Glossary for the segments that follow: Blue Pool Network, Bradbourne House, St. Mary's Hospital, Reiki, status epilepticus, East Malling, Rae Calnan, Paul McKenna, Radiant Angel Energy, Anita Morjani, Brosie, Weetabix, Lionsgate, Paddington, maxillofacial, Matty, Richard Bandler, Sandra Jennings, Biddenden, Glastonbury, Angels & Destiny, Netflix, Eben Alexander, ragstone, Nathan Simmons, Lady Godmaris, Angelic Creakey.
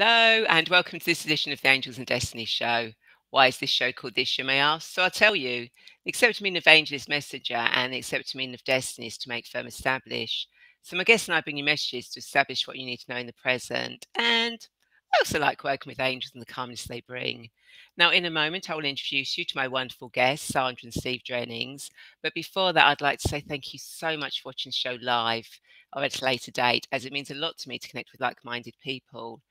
Hello and welcome to this edition of the Angels and Destiny show. Why is this show called this, you may ask? So I'll tell you, the accepted meaning of angel is messenger and the accepted meaning of destiny is to make firm establish. So my guests and I bring you messages to establish what you need to know in the present. And I also like working with angels and the calmness they bring. Now in a moment, I will introduce you to my wonderful guests, Sandra and Steve Jennings. But before that, I'd like to say thank you so much for watching the show live or at a later date, as it means a lot to me to connect with like-minded people.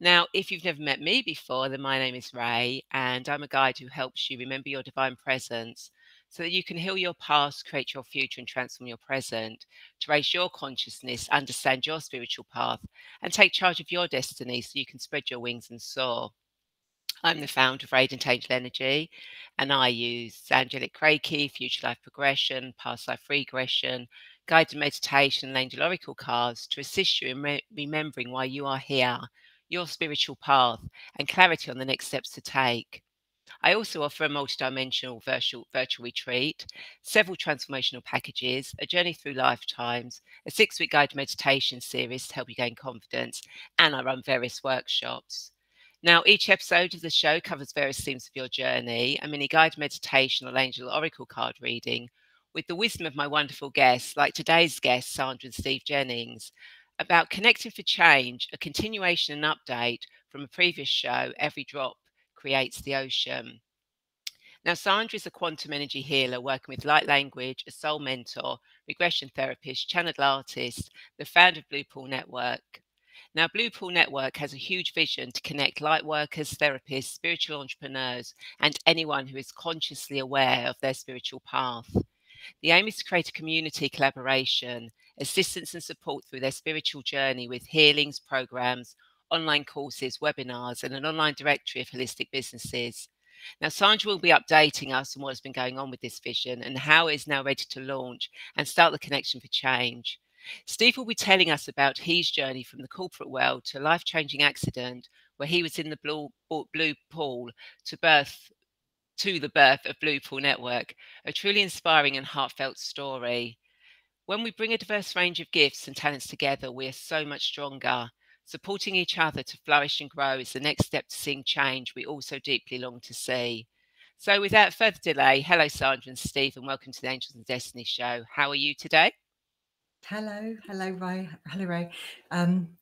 Now, if you've never met me before, then my name is Rae, and I'm a guide who helps you remember your divine presence so that you can heal your past, create your future, and transform your present, to raise your consciousness, understand your spiritual path, and take charge of your destiny so you can spread your wings and soar. I'm the founder of Radiant Angel Energy, and I use Angelic Creakey, Future Life Progression, Past Life Regression, Guided Meditation, and Angel Oracle cards to assist you in remembering why you are here, your spiritual path, and clarity on the next steps to take. I also offer a multidimensional virtual retreat, several transformational packages, a journey through lifetimes, a 6-week guided meditation series to help you gain confidence, and I run various workshops. Now, each episode of the show covers various themes of your journey, a mini guided meditation or angel oracle card reading, with the wisdom of my wonderful guests, like today's guests, Sandra and Steve Jennings, about connecting for change, a continuation and update from a previous show, Every Drop Creates the Ocean. Now, Sandra is a quantum energy healer working with light language, a soul mentor, regression therapist, channeled artist, the founder of Blue Pool Network. Now, Blue Pool Network has a huge vision to connect light workers, therapists, spiritual entrepreneurs, and anyone who is consciously aware of their spiritual path. The aim is to create a community collaboration, assistance and support through their spiritual journey with healings, programs, online courses, webinars, and an online directory of holistic businesses. Now, Sandra will be updating us on what has been going on with this vision and how it is now ready to launch and start the connection for change. Steve will be telling us about his journey from the corporate world to a life-changing accident where he was in the blue pool to the birth of Blue Pool Network, a truly inspiring and heartfelt story. When we bring a diverse range of gifts and talents together, we are so much stronger. Supporting each other to flourish and grow is the next step to seeing change we all so deeply long to see. So without further delay, hello Sandra and Steve, and welcome to the Angels and Destiny show. How are you today? Hello, Rae. Hello, Rae.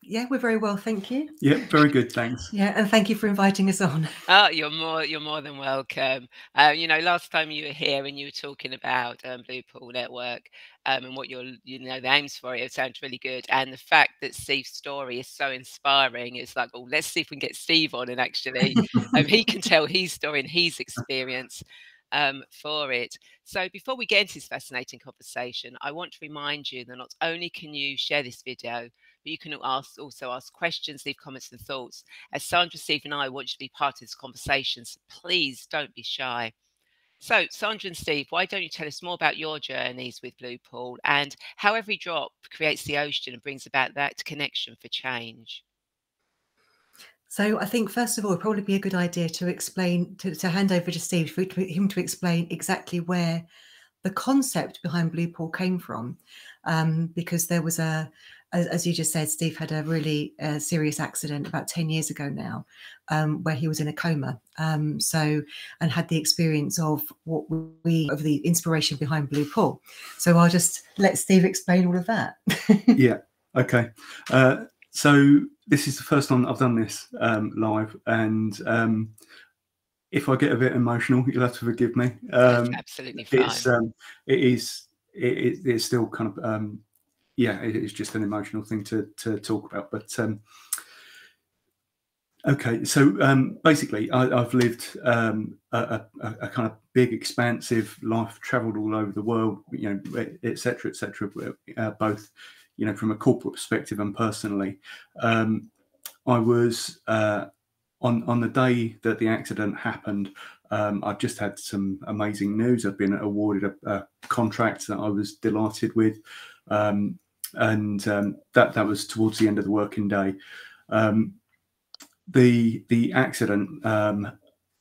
Yeah, we're very well, thank you. Yeah, very good, thanks. Yeah, and thank you for inviting us on. Oh, you're more than welcome. You know, last time you were here and you were talking about Blue Pool Network and what the aims for it sounds really good, and the fact that Steve's story is so inspiring. It's like, oh, let's see if we can get Steve on, and actually, he can tell his story and his experience for it. So before we get into this fascinating conversation, I want to remind you that not only can you share this video, but you can also ask questions, leave comments and thoughts, as Sandra, Steve and I want you to be part of this conversation, so please don't be shy. So Sandra and Steve, why don't you tell us more about your journeys with Blue Pool and how Every Drop Creates the Ocean and brings about that connection for change? So I think, first of all, it would probably be a good idea to explain, to hand over to Steve, for him to explain exactly where the concept behind Blue Pool came from, because there was as you just said, Steve had a really serious accident about 10 years ago now, where he was in a coma, and had the experience of the inspiration behind Blue Pool. So I'll just let Steve explain all of that. Yeah, okay. So this is the first time I've done this live, and if I get a bit emotional, you'll have to forgive me. Absolutely fine. It's still kind of it's just an emotional thing to talk about. But okay, so basically, I've lived a kind of big, expansive life, travelled all over the world, you know, et cetera, both, you know, from a corporate perspective and personally. I was on the day that the accident happened, I've just had some amazing news. I've been awarded a contract that I was delighted with, that was towards the end of the working day. The accident,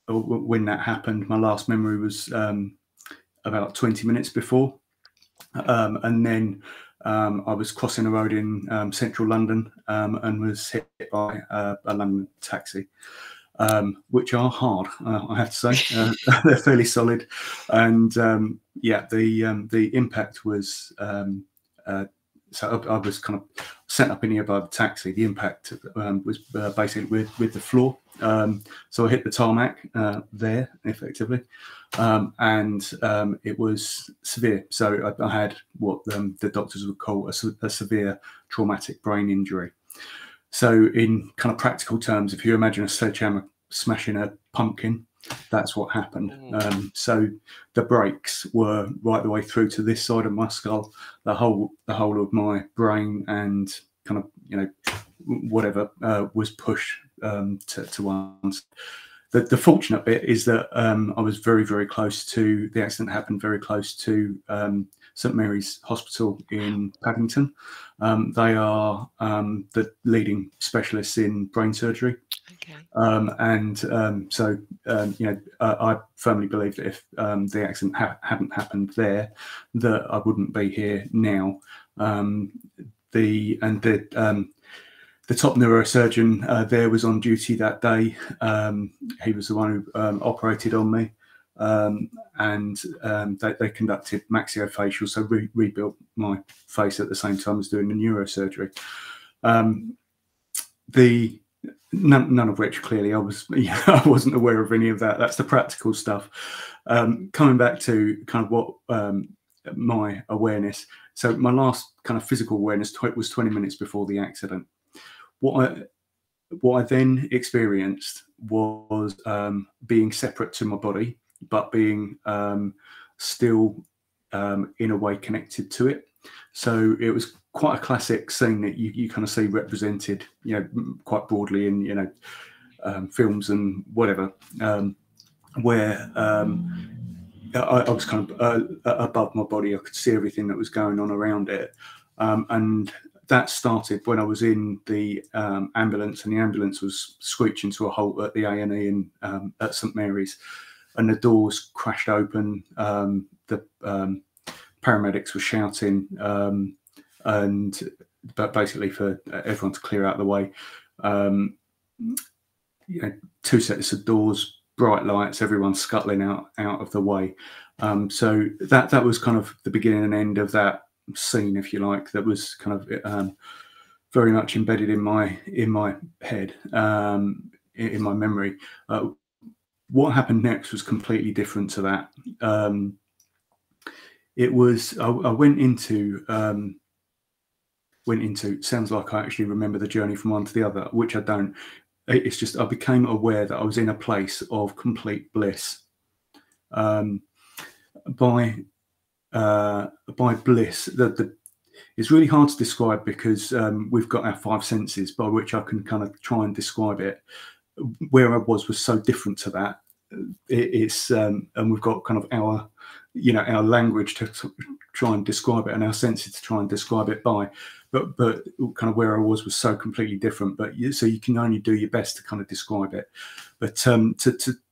when that happened, my last memory was about 20 minutes before, and then I was crossing a road in central London and was hit by a London taxi, which are hard, I have to say. They're fairly solid, and yeah, the impact was so I was kind of sat up in here by the taxi. The impact was basically with the floor. So I hit the tarmac there, effectively, and it was severe. So I had what the doctors would call a severe traumatic brain injury. So in kind of practical terms, if you imagine a sledgehammer smashing a pumpkin, that's what happened. So the breaks were right the way through to this side of my skull, the whole of my brain, and kind of, you know, whatever was pushed to one. The fortunate bit is that I was very, very close to the accident. Happened very close to St. Mary's Hospital in Paddington. They are the leading specialists in brain surgery. Okay. You know, I firmly believe that if the accident hadn't happened there, that I wouldn't be here now. The top neurosurgeon there was on duty that day. He was the one who operated on me, and they conducted maxillofacial, so rebuilt my face at the same time as doing the neurosurgery. None of which, clearly, I wasn't aware of any of that. That's the practical stuff. Coming back to kind of what my awareness. So my last kind of physical awareness was 20 minutes before the accident. What I then experienced was being separate to my body, but being still in a way connected to it. So it was quite a classic scene that you kind of see represented, you know, quite broadly in, you know, films and whatever, where I was kind of above my body. I could see everything that was going on around it, and that started when I was in the ambulance, and the ambulance was screeching to a halt at the A&E and at St Mary's, and the doors crashed open. The paramedics were shouting, but basically for everyone to clear out of the way. You know, two sets of doors, bright lights, everyone scuttling out of the way. So that was kind of the beginning and end of that scene, if you like, that was kind of very much embedded in my head, in my memory. What happened next was completely different to that. It was I went into sounds like I actually remember the journey from one to the other, which I don't. It's just I became aware that I was in a place of complete bliss. By bliss, it's really hard to describe, because we've got our five senses, by which I can kind of try and describe it. Where I was so different to that. It's and we've got kind of our, you know, our language to try and describe it, and our senses to try and describe it by. But kind of where I was so completely different. But so you can only do your best to kind of describe it. But to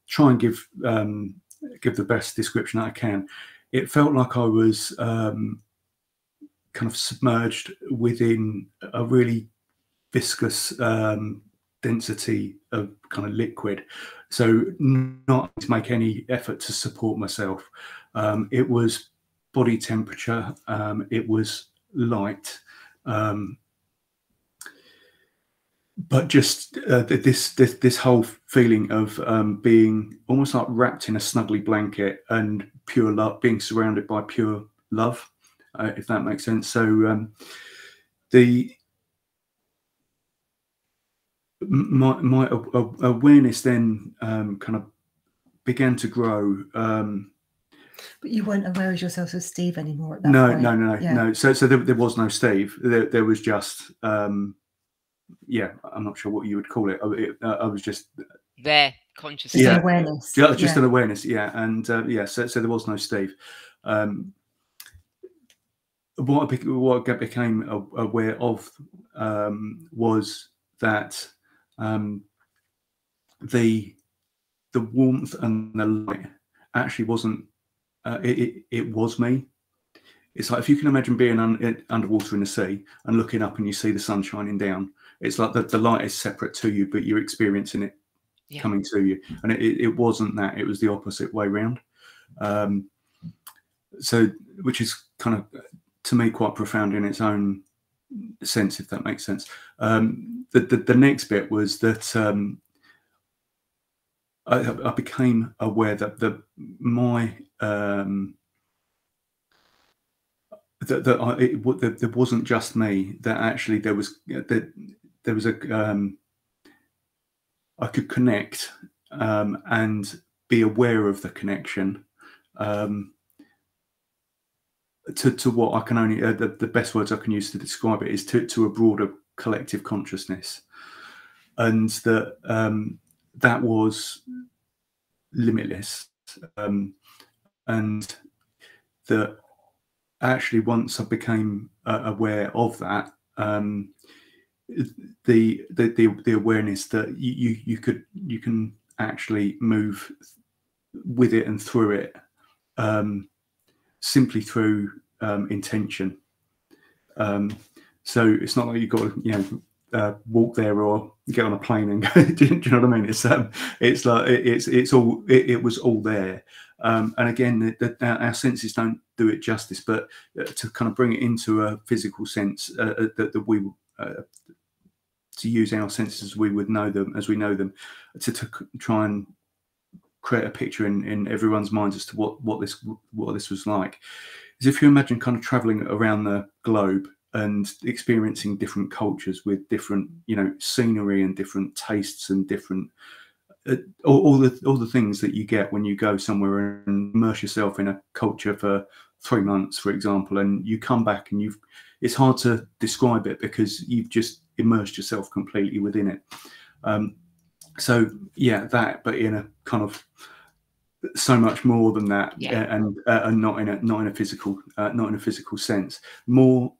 try and give the best description that I can. It felt like I was kind of submerged within a really viscous density of kind of liquid. So not to make any effort to support myself. It was body temperature. It was light. But just this whole feeling of being almost like wrapped in a snuggly blanket and pure love, being surrounded by pure love, if that makes sense. So my awareness then kind of began to grow. But you weren't aware of yourself as Steve anymore at that point. No. So there was no Steve. There was just. Yeah, I'm not sure what you would call it. I was just there, consciousness, yeah. Awareness, just an awareness, yeah. And yeah, so there was no Steve. What I became aware of was that the warmth and the light actually wasn't. It was me. It's like if you can imagine being underwater in the sea and looking up and you see the sun shining down. It's like the light is separate to you, but you're experiencing it coming to you. And it wasn't that. It was the opposite way round. So, which is kind of, to me, quite profound in its own sense, if that makes sense. The next bit was that I became aware that that there wasn't just me. That actually there was I could connect and be aware of the connection to what I can only the best words I can use to describe it is to a broader collective consciousness, and that that was limitless, and that actually once I became aware of that, the awareness that you can actually move with it and through it, simply through intention. So it's not like you've got to, walk there or get on a plane and go. Do you know what I mean? It's like it's all it was all there. And again, our senses don't do it justice, but to kind of bring it into a physical sense, that we to use our senses as we would know them, as we know them, to try and create a picture in everyone's minds as to what this was like, is if you imagine kind of traveling around the globe and experiencing different cultures with different scenery and different tastes and different all the things that you get when you go somewhere and immerse yourself in a culture for 3 months, for example, and you come back and it's hard to describe it because you've just immersed yourself completely within it. So yeah, that, but in a kind of so much more than that, and not in a physical sense, more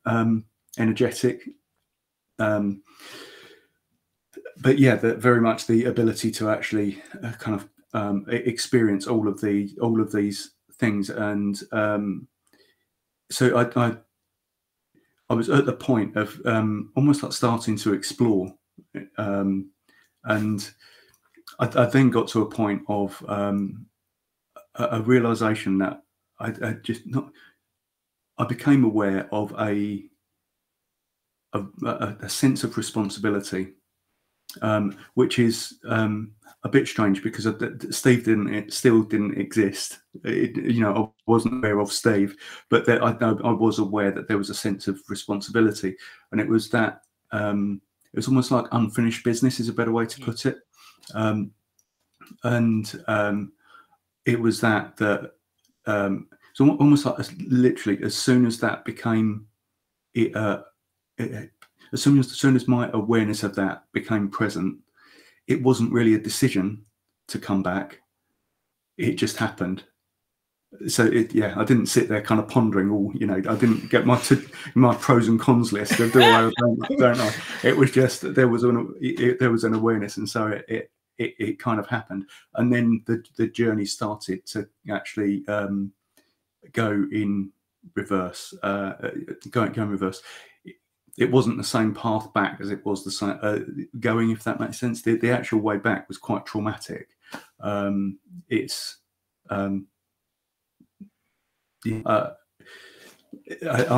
energetic. But yeah, very much the ability to actually kind of experience all of these things, and so I was at the point of almost like starting to explore, and I then got to a point of a realization that I became aware of a sense of responsibility, which is a bit strange because Steve still didn't exist. I wasn't aware of Steve, but I was aware that there was a sense of responsibility, and it was that it was almost like unfinished business is a better way to put it. It was that it's almost like literally as soon as that became it, as soon as my awareness of that became present, it wasn't really a decision to come back. It just happened. So I didn't sit there kind of pondering all, I didn't get my pros and cons list of do I don't know. It was just that there was an awareness, and so it kind of happened, and then the journey started to actually go in reverse. It wasn't the same path back as it was the same going, if that makes sense. The actual way back was quite traumatic.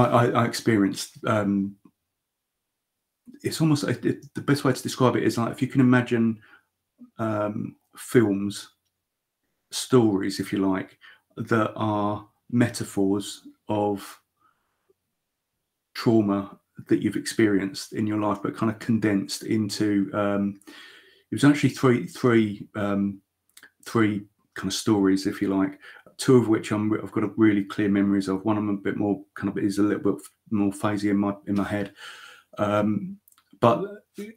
I experienced, it's almost the best way to describe it is like, if you can imagine films, stories, if you like, that are metaphors of trauma that you've experienced in your life, but kind of condensed into, it was actually three kind of stories, if you like, two of which I've got a really clear memories of. One I'm a bit more kind of is a little bit more fuzzy in my head, but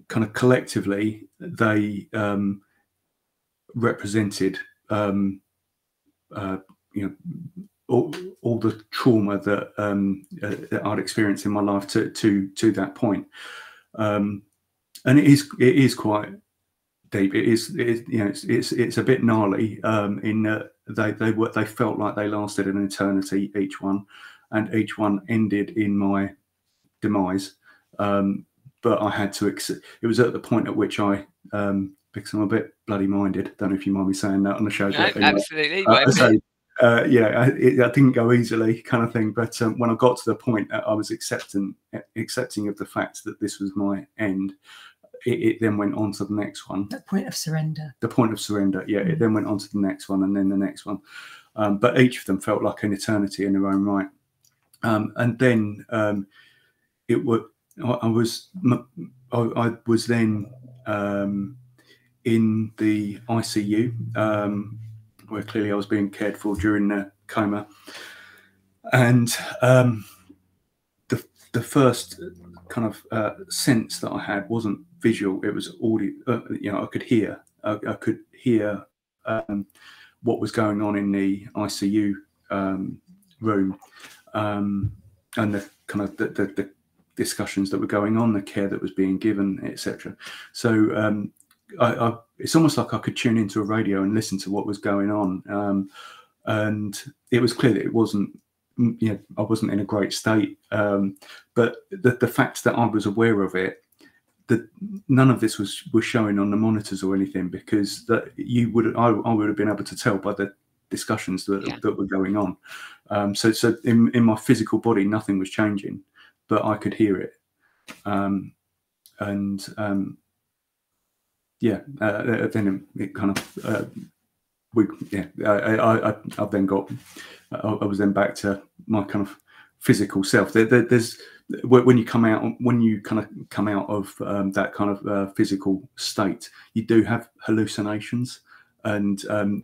kind of collectively they represented all the trauma that I'd experienced in my life to that point, and it is quite deep. It is it's a bit gnarly in that. They felt like they lasted an eternity, each one, and each one ended in my demise. But I had to accept, it was at the point at which I, because I'm a bit bloody minded, don't know if you mind me saying that on the show. No, anyway. Absolutely. I didn't go easily, kind of thing. But when I got to the point that I was accepting of the fact that this was my end, it then went on to the next one. The point of surrender. The point of surrender, yeah. Mm. It then went on to the next one and then the next one. But each of them felt like an eternity in their own right. And then I was then in the ICU, where clearly I was being cared for during the coma. And the first kind of sense that I had wasn't visual, it was audio. You know, I could hear what was going on in the ICU room, and the kind of the discussions that were going on, the care that was being given, etc. So it's almost like I could tune into a radio and listen to what was going on, and it was clear that it wasn't, you know, I wasn't in a great state, but the fact that I was aware of it, that none of this was showing on the monitors or anything, because that I would have been able to tell by the discussions that were going on. So in my physical body, nothing was changing, but I could hear it, then it kind of I was then back to my kind of physical self. There's when you kind of come out of that kind of physical state, you do have hallucinations, and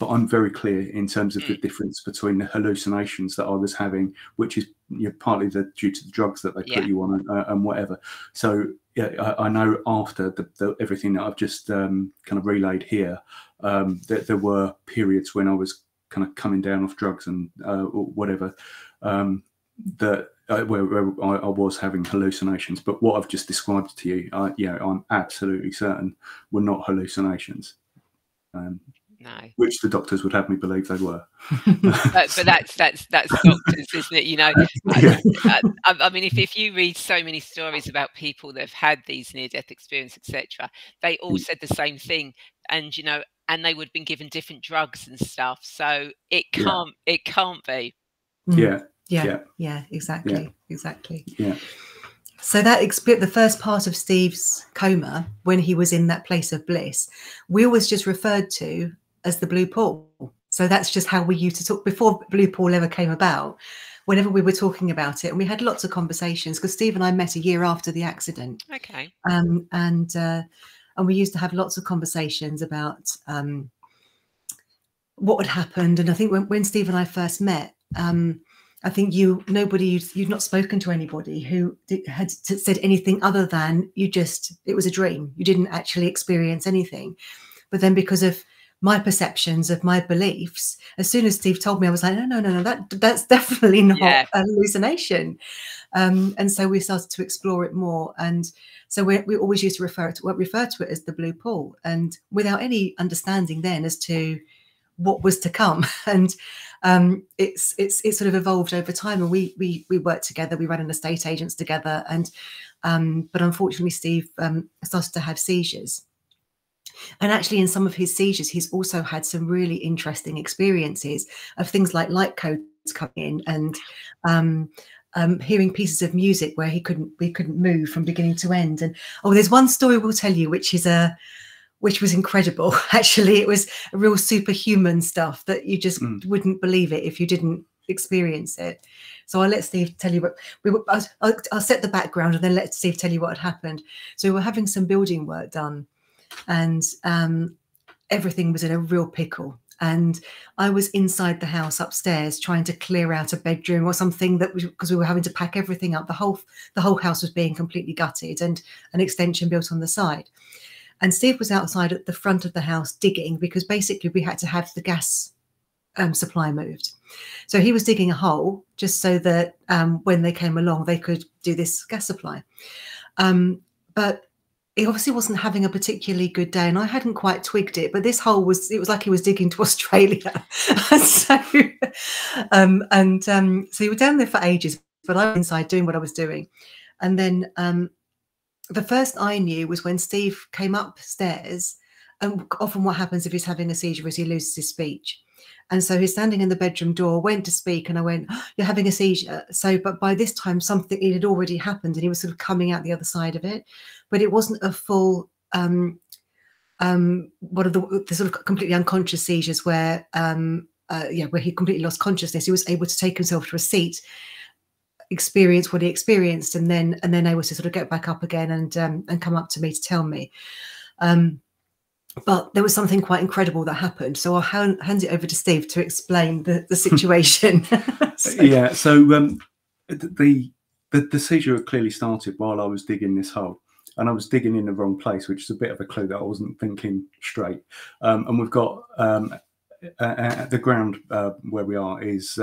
but I'm very clear in terms of the difference between the hallucinations that I was having, which is, you know, partly due to the drugs that they put you on and whatever. So yeah, I know after everything that I've just kind of relayed here, that there were periods when I was kind of coming down off drugs and whatever, where I was having hallucinations. But what I've just described to you, I'm absolutely certain were not hallucinations. No. Which the doctors would have me believe they were. But that's doctors, isn't it? You know, I mean, if you read so many stories about people that have had these near-death experiences, etc., they all said the same thing, and you know, and they would have been given different drugs and stuff. So it can't be. Mm. Yeah. Exactly. Yeah. Exactly. Yeah. So that the first part of Steve's coma, when he was in that place of bliss, we always just referred to as the Blue Pool. So that's just how we used to talk before Blue Pool ever came about, whenever we were talking about it. And we had lots of conversations because Steve and I met a year after the accident. Okay. And we used to have lots of conversations about what had happened. And I think when Steve and I first met, I think you'd not spoken to anybody who had said anything other than it was a dream. You didn't actually experience anything. But then because of my perceptions of my beliefs, as soon as Steve told me, I was like, no, that's definitely not a hallucination. And so we started to explore it more. And so we always used to refer to it as the Blue Pool, and without any understanding then as to what was to come. And it's sort of evolved over time, and we worked together, we ran an estate agents together, and but unfortunately Steve started to have seizures, and actually in some of his seizures he's also had some really interesting experiences of things like light codes coming in, and hearing pieces of music where we couldn't move from beginning to end. And there's one story we'll tell you which was incredible. Actually, it was real superhuman stuff that you just wouldn't believe it if you didn't experience it. So I'll let Steve tell you what I'll set the background and then let Steve tell you what had happened. So we were having some building work done, and everything was in a real pickle. And I was inside the house upstairs trying to clear out a bedroom or something, because we were having to pack everything up. The whole house was being completely gutted, and an extension built on the side. And Steve was outside at the front of the house digging, because basically we had to have the gas supply moved. So he was digging a hole just so that when they came along, they could do this gas supply. But he obviously wasn't having a particularly good day, and I hadn't quite twigged it, but this hole was, it was like he was digging to Australia. So we were down there for ages, but I was inside doing what I was doing. And then the first I knew was when Steve came upstairs, and often what happens if he's having a seizure is he loses his speech. And so he's standing in the bedroom door, went to speak, and I went, oh, you're having a seizure. So, but by this time, something, it had already happened, and he was sort of coming out the other side of it. But it wasn't a full, one of the sort of completely unconscious seizures where, yeah, where he completely lost consciousness. He was able to take himself to a seat, experience what he experienced, and then able to sort of get back up again and come up to me to tell me. But there was something quite incredible that happened. So I'll hand it over to Steve to explain the situation. Yeah, so the seizure had clearly started while I was digging this hole. And I was digging in the wrong place, which is a bit of a clue that I wasn't thinking straight. And we've got the ground where we are is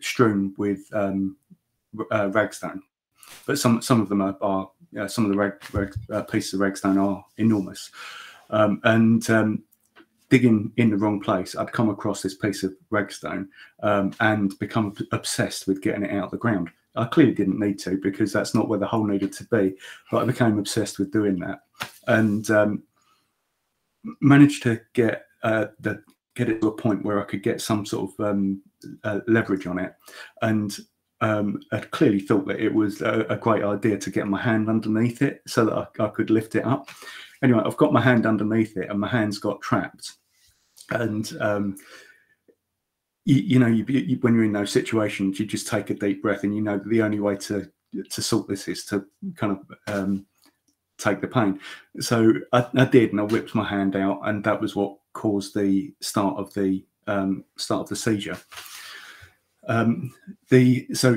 strewn with ragstone. But some of them are some of the pieces of ragstone are enormous. Digging in the wrong place, I'd come across this piece of ragstone and become obsessed with getting it out of the ground. I clearly didn't need to, because that's not where the hole needed to be, but I became obsessed with doing that, and managed to get it to a point where I could get some sort of leverage on it. And I clearly thought that it was a great idea to get my hand underneath it so that I could lift it up. Anyway, I've got my hand underneath it, and my hand's got trapped. And you know, you, when you're in those situations, you just take a deep breath, and you know that the only way to sort this is to kind of take the pain. So I did, and I whipped my hand out, and that was what caused the start of the seizure.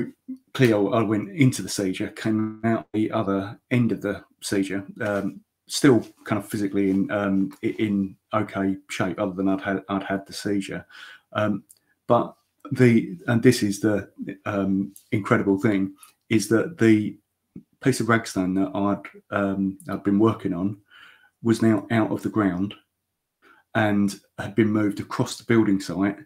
So clearly, I went into the seizure, came out the other end of the seizure. Still kind of physically in okay shape, other than I'd had the seizure, but this is the incredible thing, is that the piece of ragstone that I'd been working on was now out of the ground and had been moved across the building site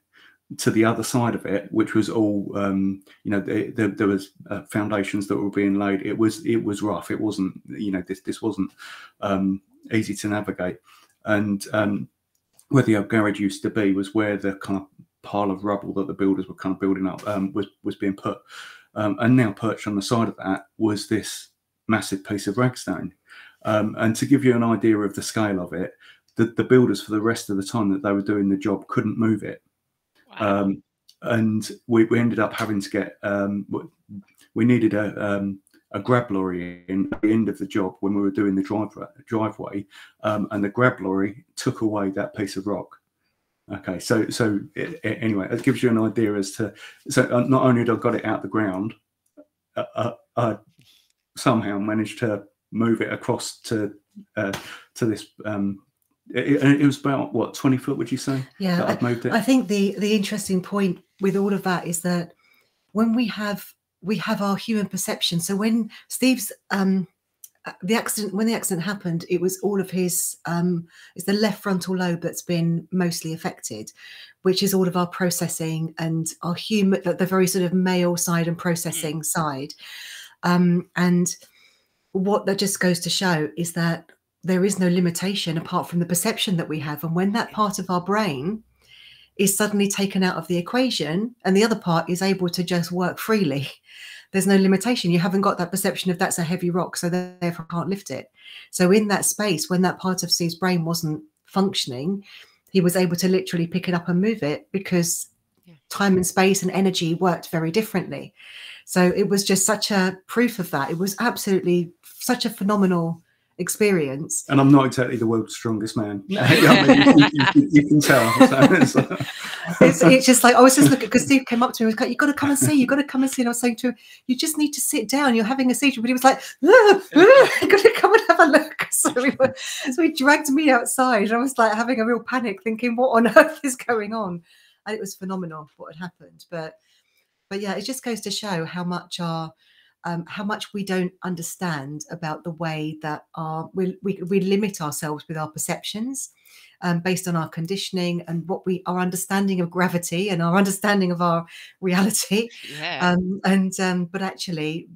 to the other side of it, which was all you know, there was foundations that were being laid. It was rough. It wasn't, you know, this wasn't easy to navigate. And where the old garage used to be was where the kind of pile of rubble that the builders were kind of building up was being put, and now perched on the side of that was this massive piece of ragstone. And to give you an idea of the scale of it, the builders, for the rest of the time that they were doing the job, couldn't move it. And we ended up having to get we needed a grab lorry in at the end of the job when we were doing the driveway, and the grab lorry took away that piece of rock. Okay, so anyway, it gives you an idea as to, so not only had I got it out the ground, I somehow managed to move it across to this. It was about, what, 20 foot, would you say? Yeah, I've moved it. I think the interesting point with all of that is that when we have our human perception. So when Steve's when the accident happened, it was all of his it's the left frontal lobe that's been mostly affected, which is all of our processing and our human, the very sort of male side and processing side. And what that just goes to show is that there is no limitation apart from the perception that we have. And when that part of our brain is suddenly taken out of the equation and the other part is able to just work freely, there's no limitation. You haven't got that perception of that's a heavy rock, so therefore I can't lift it. So in that space, when that part of Steve's brain wasn't functioning, he was able to literally pick it up and move it, because time and space and energy worked very differently. So it was just such a proof of that. It was absolutely such a phenomenal experience. And I'm not exactly the world's strongest man. You can tell. So. It's just like, I was just looking, because Steve came up to me and was like, you've got to come and see, you've got to come and see. And I was saying to him, you just need to sit down, you're having a seizure. But he was like, I've got to come and have a look. So he dragged me outside. I was like having a real panic, thinking, what on earth is going on? And it was phenomenal what had happened. But yeah, it just goes to show how much our how much we don't understand about the way that we limit ourselves with our perceptions based on our conditioning and what our understanding of gravity and our understanding of our reality. Yeah. But actually,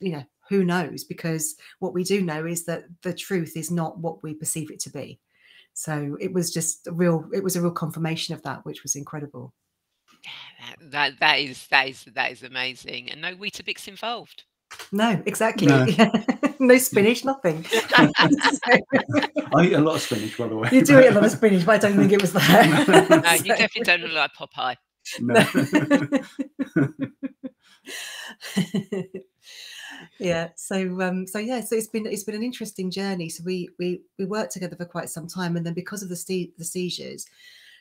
you know, who knows? Because what we do know is that the truth is not what we perceive it to be. So it was just a real confirmation of that, which was incredible. Yeah, that is amazing, and no Weetabix involved. No, exactly. No, no spinach, nothing. I eat a lot of spinach, by the way. You do eat a lot of spinach, but I don't think it was that. No, you definitely don't look like Popeye. No. Yeah, so it's been an interesting journey. So we worked together for quite some time, and then because of the seizures,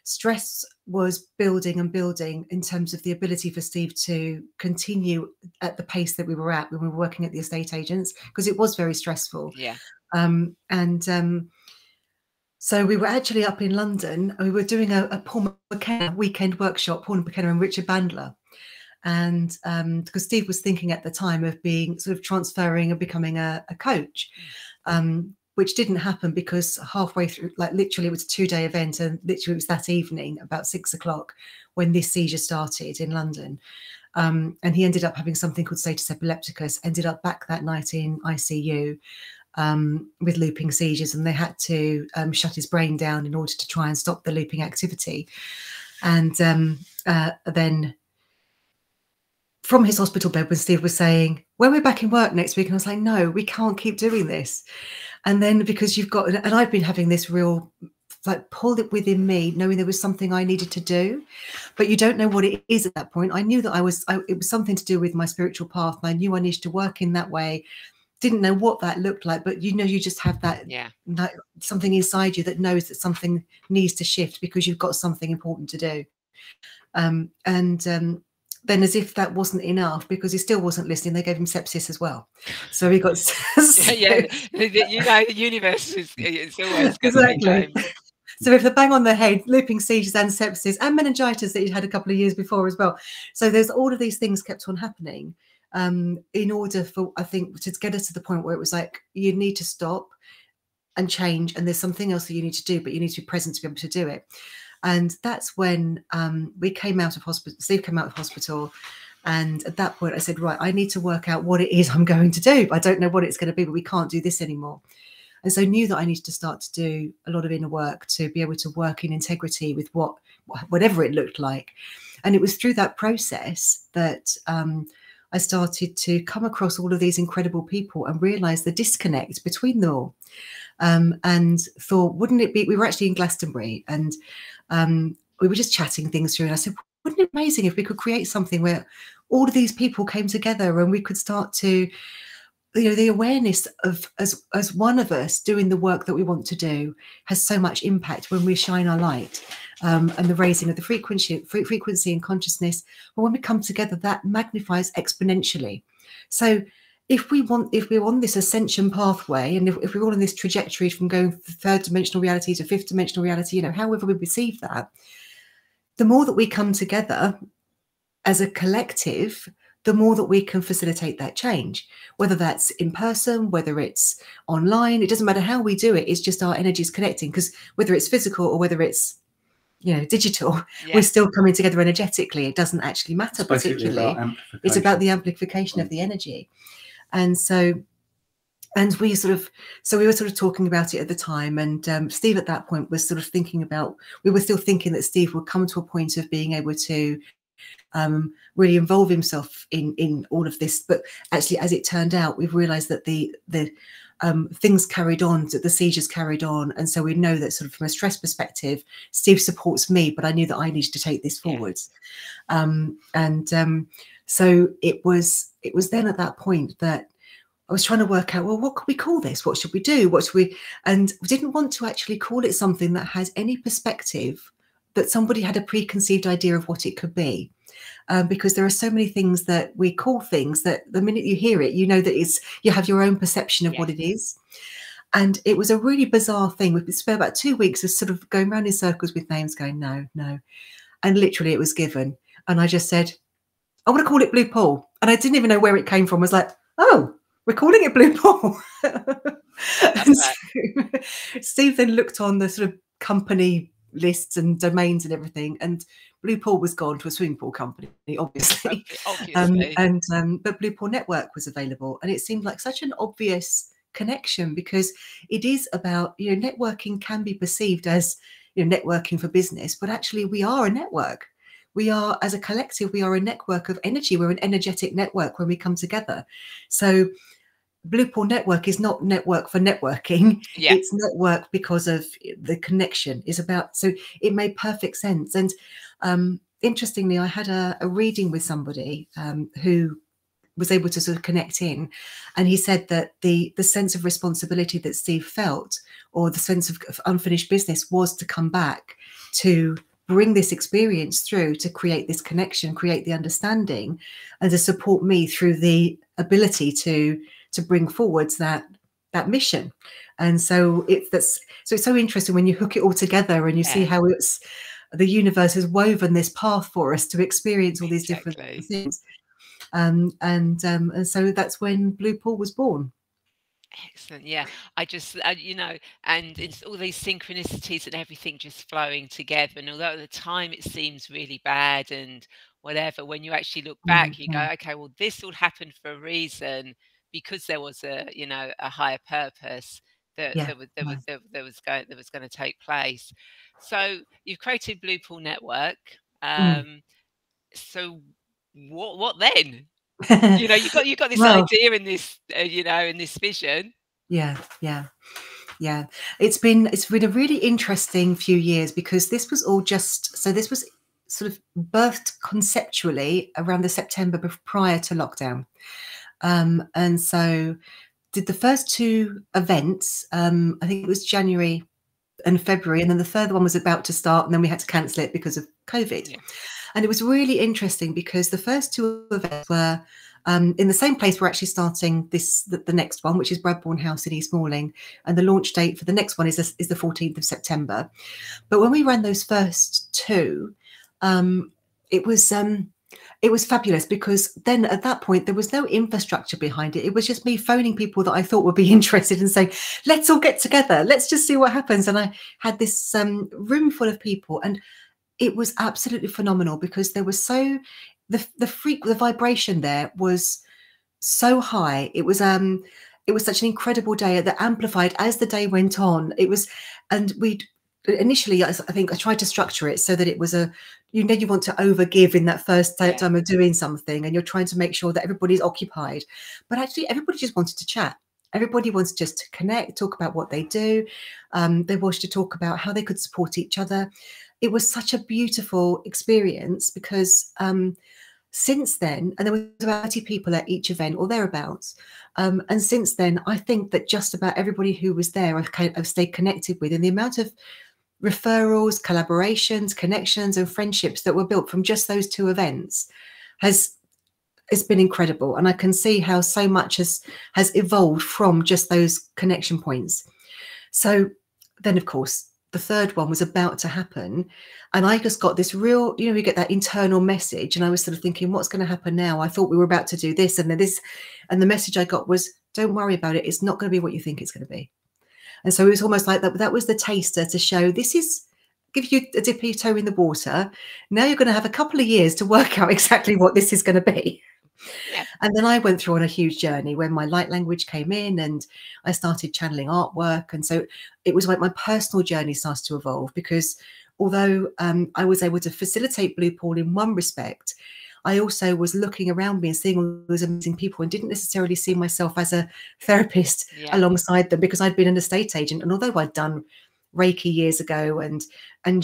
stress was building and building in terms of the ability for Steve to continue at the pace that we were at when we were working at the estate agents, because it was very stressful. Yeah. So we were actually up in London, and we were doing a Paul McKenna weekend workshop, Paul McKenna and Richard Bandler. And because Steve was thinking at the time of being sort of transferring and becoming a coach, which didn't happen because halfway through, like literally it was a two-day event, and literally it was that evening about 6 o'clock when this seizure started in London. And he ended up having something called status epilepticus, ended up back that night in ICU with looping seizures, and they had to shut his brain down in order to try and stop the looping activity. And then from his hospital bed, when Steve was saying, "When we're back in work next week," and I was like, "No, we can't keep doing this." And then because you've got, and I've been having this real, like, pulled it within me, knowing there was something I needed to do, but you don't know what it is at that point. I knew that it was something to do with my spiritual path, and I knew I needed to work in that way. Didn't know what that looked like, but you know, you just have that, yeah, that something inside you that knows that something needs to shift because you've got something important to do. Then, as if that wasn't enough, because he still wasn't listening, they gave him sepsis as well. So he got, you know, the universe is always exactly. So if the bang on the head, looping seizures, and sepsis, and meningitis that he'd had a couple of years before as well. So there's all of these things kept on happening in order for, I think, to get us to the point where it was like, you need to stop and change, and there's something else that you need to do, but you need to be present to be able to do it. And that's when we came out of hospital, Steve came out of hospital. And at that point I said, right, I need to work out what it is I'm going to do. I don't know what it's going to be, but we can't do this anymore. And so I knew that I needed to start to do a lot of inner work to be able to work in integrity with whatever it looked like. And it was through that process that I started to come across all of these incredible people and realize the disconnect between them all. And thought, wouldn't it be, we were actually in Glastonbury, and we were just chatting things through, and I said, wouldn't it be amazing if we could create something where all of these people came together and we could start to, you know, the awareness of as one of us doing the work that we want to do has so much impact when we shine our light and the raising of the frequency and consciousness. But when we come together, that magnifies exponentially. So if we're on this ascension pathway, and if we're all on this trajectory from going from third dimensional reality to fifth dimensional reality, you know, however we perceive that, the more that we come together as a collective, the more that we can facilitate that change, whether that's in person, whether it's online, it doesn't matter how we do it. It's just our energies connecting, because whether it's physical or whether it's, you know, digital, yeah, we're still coming together energetically. It doesn't actually matter particularly. It's about the amplification of the energy. And so, and we sort of, so we were sort of talking about it at the time, and Steve at that point was sort of thinking about, we were still thinking that Steve would come to a point of being able to really involve himself in all of this. But actually, as it turned out, we've realized that the things carried on, that the seizures carried on. And so we know that sort of from a stress perspective, Steve supports me, but I knew that I needed to take this forwards. Yeah. So it was then at that point that I was trying to work out, well, what could we call this? What should we do? What should we, and we didn't want to actually call it something that has any perspective that somebody had a preconceived idea of what it could be. Because there are so many things that we call things that the minute you hear it, you know that it's, you have your own perception of, yeah, what it is. And it was a really bizarre thing. We've spent about 2 weeks of sort of going round in circles with names going, no, no. And literally it was given. And I just said, I want to call it Blue Pool. And I didn't even know where it came from. I was like, oh, we're calling it Blue Pool. And so, Steve then looked on the sort of company lists and domains and everything, and Blue Pool was gone to a swimming pool company, obviously. But Blue Pool Network was available, and it seemed like such an obvious connection, because it is about, you know, networking can be perceived as, you know, networking for business, but actually we are a network. We are, as a collective, we are a network of energy. We're an energetic network when we come together. So Blue Pool Network is not network for networking. Yeah. It's network because of the connection is about. So it made perfect sense. And interestingly, I had a reading with somebody who was able to sort of connect in, and he said that the sense of responsibility that Steve felt, or the sense of unfinished business, was to come back to bring this experience through, to create this connection, create the understanding, and to support me through the ability to bring forwards that mission. And so it's so interesting when you hook it all together and you see how the universe has woven this path for us to experience all these different things. And so that's when Blue Pool was born. Excellent. Yeah, I just, you know, and it's all these synchronicities and everything just flowing together. And although at the time it seems really bad and whatever, when you actually look back, you go, okay, well, this all happened for a reason, because there was a, you know, a higher purpose that was going to take place. So you've created Blue Pool Network. So what then? You know, you got this idea in this, you know, in this vision. Yeah. It's been a really interesting few years, because this was all just, so this was sort of birthed conceptually around the September prior to lockdown. And so did the first two events, I think it was January and February, and then the third one was about to start, and then we had to cancel it because of COVID. Yeah. And it was really interesting because the first two events were in the same place. We're actually starting the next one, which is Bradbourne House in East Malling, and the launch date for the next one is the 14th of September. But when we ran those first two, it was fabulous, because then at that point there was no infrastructure behind it. It was just me phoning people that I thought would be interested and saying, let's all get together, let's just see what happens. And I had this room full of people, and it was absolutely phenomenal, because there was so the vibration there was so high. It was such an incredible day that amplified as the day went on. It was, and we'd initially, I think I tried to structure it so that it was a, you know, you want to overgive in that first time of doing something, and you're trying to make sure that everybody's occupied, but actually everybody just wanted to chat. Everybody wants just to connect, talk about what they do. They wanted to talk about how they could support each other. It was such a beautiful experience, because since then, and there was about 30 people at each event or thereabouts. And since then, I think that just about everybody who was there I've stayed connected with, and the amount of referrals, collaborations, connections and friendships that were built from just those two events has been incredible. And I can see how so much has evolved from just those connection points. So then, of course, the third one was about to happen, and I just got this real, you know, we get that internal message, and I was sort of thinking, what's going to happen now? I thought we were about to do this, and then this, and the message I got was, don't worry about it. It's not going to be what you think it's going to be. And so it was almost like that was the taster to show, this is, give you a dip your toe in the water. Now you're going to have a couple of years to work out exactly what this is going to be. Yeah. And then I went through on a huge journey when my light language came in, and I started channeling artwork. And so it was like my personal journey started to evolve, because although I was able to facilitate Blue Pool in one respect, I also was looking around me and seeing all those amazing people, and didn't necessarily see myself as a therapist alongside them, because I'd been an estate agent. And although I'd done Reiki years ago and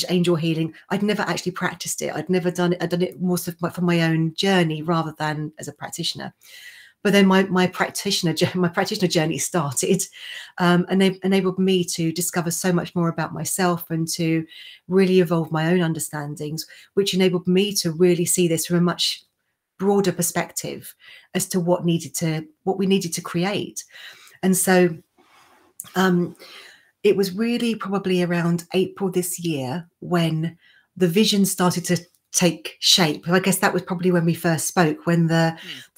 angel healing, I'd never actually practiced it. I'd never done it. I'd done it more so for my own journey rather than as a practitioner. But then my practitioner journey started, and they enabled me to discover so much more about myself and to really evolve my own understandings, which enabled me to really see this from a much broader perspective as to what we needed to create. And so it was really probably around April this year when the vision started to take shape. And I guess that was probably when we first spoke, when the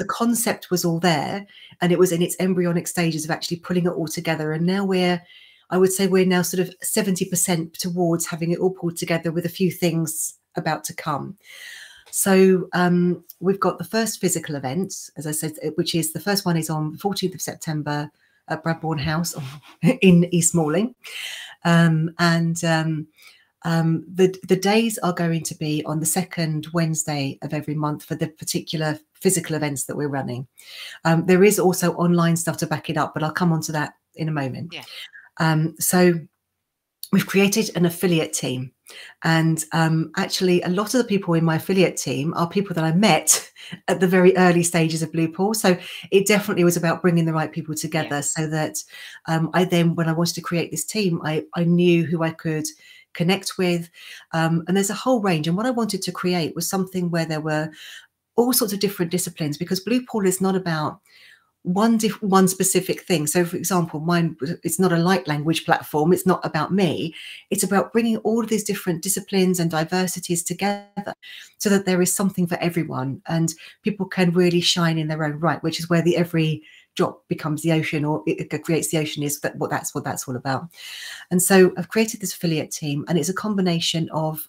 concept was all there and it was in its embryonic stages of actually pulling it all together. And now we're, I would say we're now sort of 70% towards having it all pulled together with a few things about to come. So we've got the first physical event, as I said, which is the first one is on the 14th of September at Bradbourne House in East Malling. The days are going to be on the second Wednesday of every month for the particular physical events that we're running. There is also online stuff to back it up, but I'll come on to that in a moment. Yeah. So we've created an affiliate team. And actually, a lot of the people in my affiliate team are people that I met at the very early stages of Blue Pool. So it definitely was about bringing the right people together, yeah, so that I then, when I wanted to create this team, I knew who I could connect with. And there's a whole range. And what I wanted to create was something where there were all sorts of different disciplines, because Blue Pool is not about one specific thing. So, for example, mine, it's not a light language platform. It's not about me. It's about bringing all of these different disciplines and diversities together so that there is something for everyone and people can really shine in their own right, which is where the every drop becomes the ocean, or it creates the ocean, is that what that's all about. And so I've created this affiliate team, and it's a combination of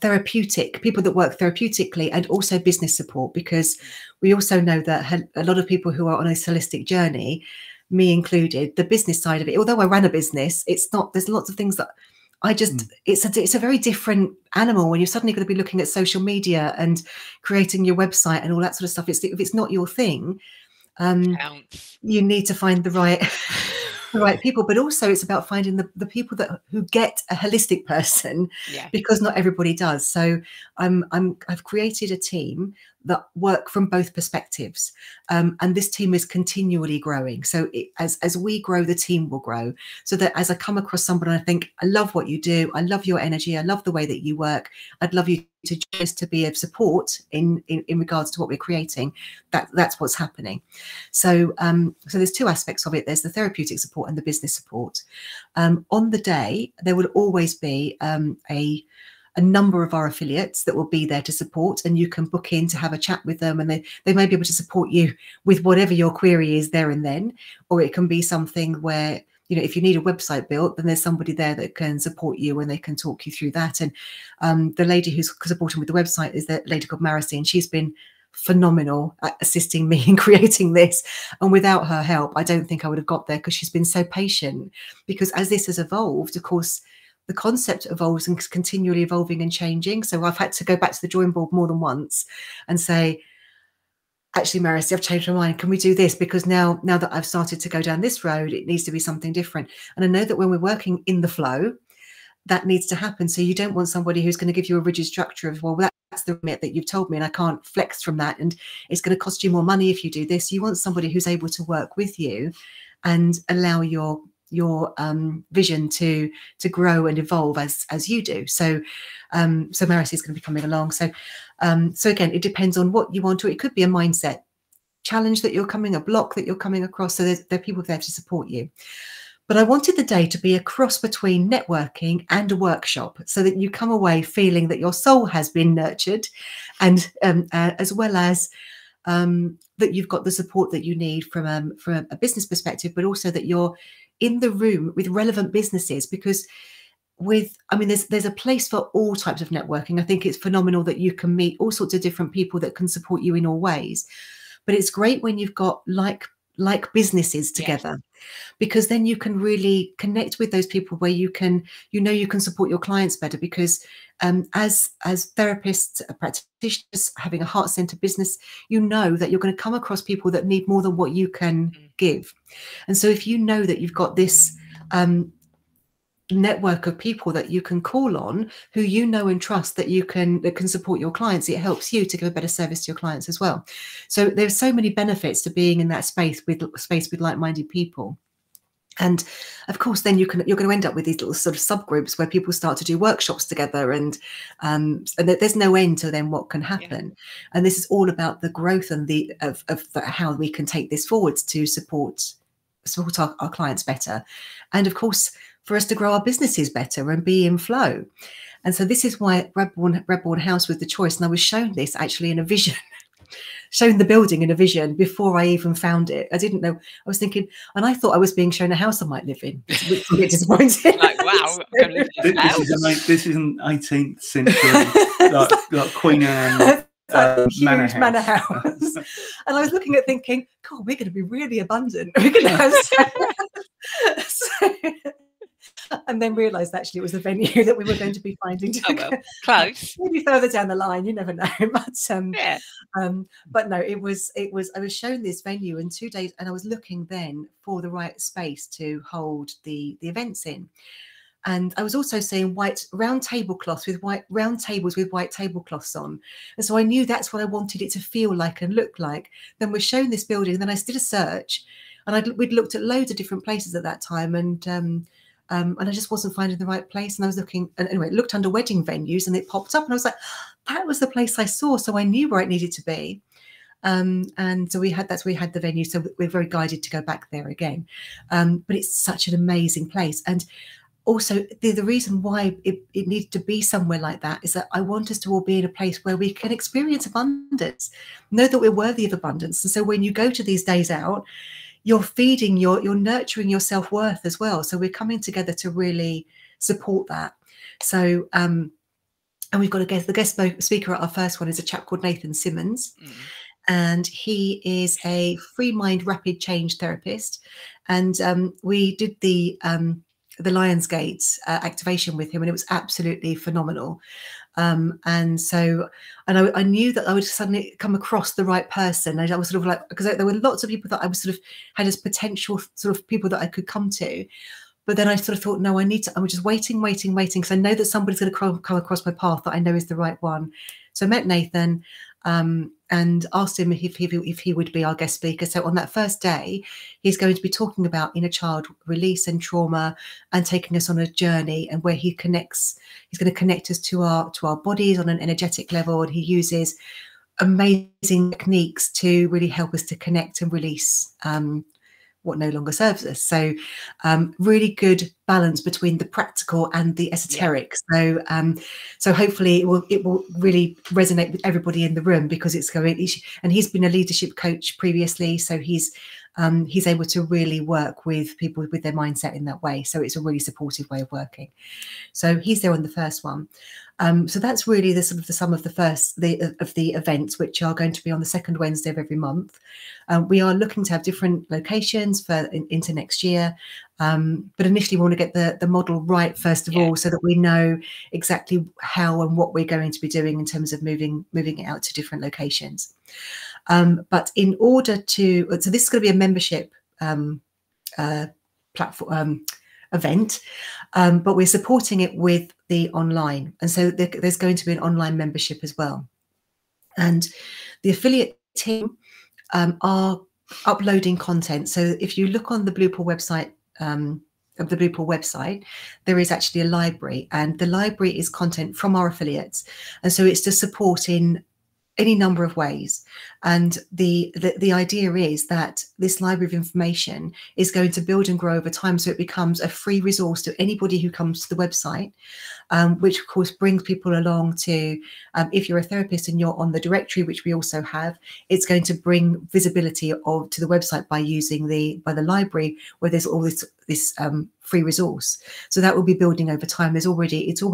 therapeutic people that work therapeutically and also business support, because we also know that a lot of people who are on a holistic journey, me included, the business side of it, although I ran a business, it's not, there's lots of things that I just, it's a very different animal when you're suddenly going to be looking at social media and creating your website and all that sort of stuff. It's, if it's not your thing, you need to find the right right people, but also it's about finding the people that who get a holistic person, yeah, because not everybody does. So I've created a team that work from both perspectives, and this team is continually growing. So as we grow, the team will grow, so that as I come across someone and I think, I love what you do, I love your energy, I love the way that you work, I'd love you to just to be of support in regards to what we're creating, that's what's happening. So so there's two aspects of it. There's the therapeutic support and the business support. On the day, there will always be a number of our affiliates that will be there to support, and you can book in to have a chat with them, and they may be able to support you with whatever your query is there and then, or it can be something where, you know, if you need a website built, then there's somebody there that can support you and they can talk you through that. And the lady who's supporting with the website is the Lady Godmaris, and she's been phenomenal at assisting me in creating this, and without her help I don't think I would have got there, because she's been so patient, because as this has evolved, of course the concept evolves and is continually evolving and changing. So I've had to go back to the drawing board more than once and say, actually, Maris, I've changed my mind. Can we do this? Because now that I've started to go down this road, it needs to be something different. And I know that when we're working in the flow, that needs to happen. So you don't want somebody who's going to give you a rigid structure of, well, that's the remit that you've told me and I can't flex from that, and it's going to cost you more money if you do this. You want somebody who's able to work with you and allow your vision to grow and evolve as you do. So so Maris is going to be coming along. So so again, it depends on what you want to. It could be a mindset challenge that you're coming, a block that you're coming across. So there are people there to support you. But I wanted the day to be a cross between networking and a workshop, so that you come away feeling that your soul has been nurtured, and as well as that you've got the support that you need from a business perspective, but also that you're in the room with relevant businesses. Because there's a place for all types of networking. I think it's phenomenal that you can meet all sorts of different people that can support you in all ways. But it's great when you've got like businesses together, yeah, because then you can really connect with those people where you can, you can support your clients better. Because as therapists, practitioners, having a heart-centered business, you know that you're going to come across people that need more than what you can give. And so if you know that you've got this network of people that you can call on, who you know and trust, that can support your clients, it helps you to give a better service to your clients as well. So there's so many benefits to being in that space with like-minded people. And of course, then you're going to end up with these little sort of subgroups where people start to do workshops together, and there's no end to then what can happen. Yeah. And this is all about the growth and how we can take this forward to support our clients better. And of course, for us to grow our businesses better and be in flow. And so this is why Bradbourne House was the choice. And I was shown this actually in a vision, shown the building in a vision before I even found it. I didn't know. I was thinking, and I thought I was being shown a house I might live in, which was a bit disappointing. Like, wow. This is an 18th century, like Queen Anne. Huge manor house. And I was looking at thinking, God, we're going to be really abundant. We're going to have and then realised actually it was the venue that we were going to be finding. Oh, well, close. Maybe further down the line, you never know. But no, it was. I was shown this venue in 2 days, and I was looking then for the right space to hold the events in. And I was also seeing round tables with white tablecloths on. And so I knew that's what I wanted it to feel like and look like. Then we're shown this building, and then I did a search, and we'd looked at loads of different places at that time, and I just wasn't finding the right place. And I was looking, and anyway, looked under wedding venues, and it popped up, and I was like, that was the place I saw. So I knew where it needed to be. And so we had the venue. So we're very guided to go back there again. But it's such an amazing place. And also, the reason why it needed to be somewhere like that is that I want us to all be in a place where we can experience abundance, know that we're worthy of abundance. And so when you go to these days out, you're feeding, you're nurturing your self-worth as well. So we're coming together to really support that. So, and we've got the guest speaker at our first one is a chap called Nathan Simmons. Mm. And he is a free mind rapid change therapist. And we did the Lionsgate activation with him, and it was absolutely phenomenal. And I knew that I would suddenly come across the right person. I was sort of like, because there were lots of people that I was sort of had as potential sort of people that I could come to. But then I sort of thought, no, I need to, I'm just waiting. Because I know that somebody's going to come across my path that I know is the right one. So I met Nathan and asked him if he would be our guest speaker. So on that first day, he's going to be talking about inner child release and trauma, and taking us on a journey, and where he connects. He's going to connect us to our bodies on an energetic level, and he uses amazing techniques to really help us to connect and release what no longer serves us. So really good balance between the practical and the esoteric. Yeah. So so hopefully it will really resonate with everybody in the room, because it's going, and he's been a leadership coach previously, so he's able to really work with people with their mindset in that way. So it's a really supportive way of working. So he's there on the first one. So that's really the sort of the sum of the events, which are going to be on the second Wednesday of every month. We are looking to have different locations for into next year. But initially we want to get the model right first of all, so that we know exactly how and what we're going to be doing in terms of moving it out to different locations. But in order to, so this is going to be a membership platform event, but we're supporting it with the online. And so there's going to be an online membership as well. And the affiliate team are uploading content. So if you look on the Blue Pool website, there is actually a library, and the library is content from our affiliates. And so it's to support in any number of ways. And the idea is that this library of information is going to build and grow over time, so it becomes a free resource to anybody who comes to the website, which of course brings people along to, if you're a therapist and you're on the directory, which we also have, it's going to bring visibility to the website by using the library, where there's all this free resource. So that will be building over time. It's already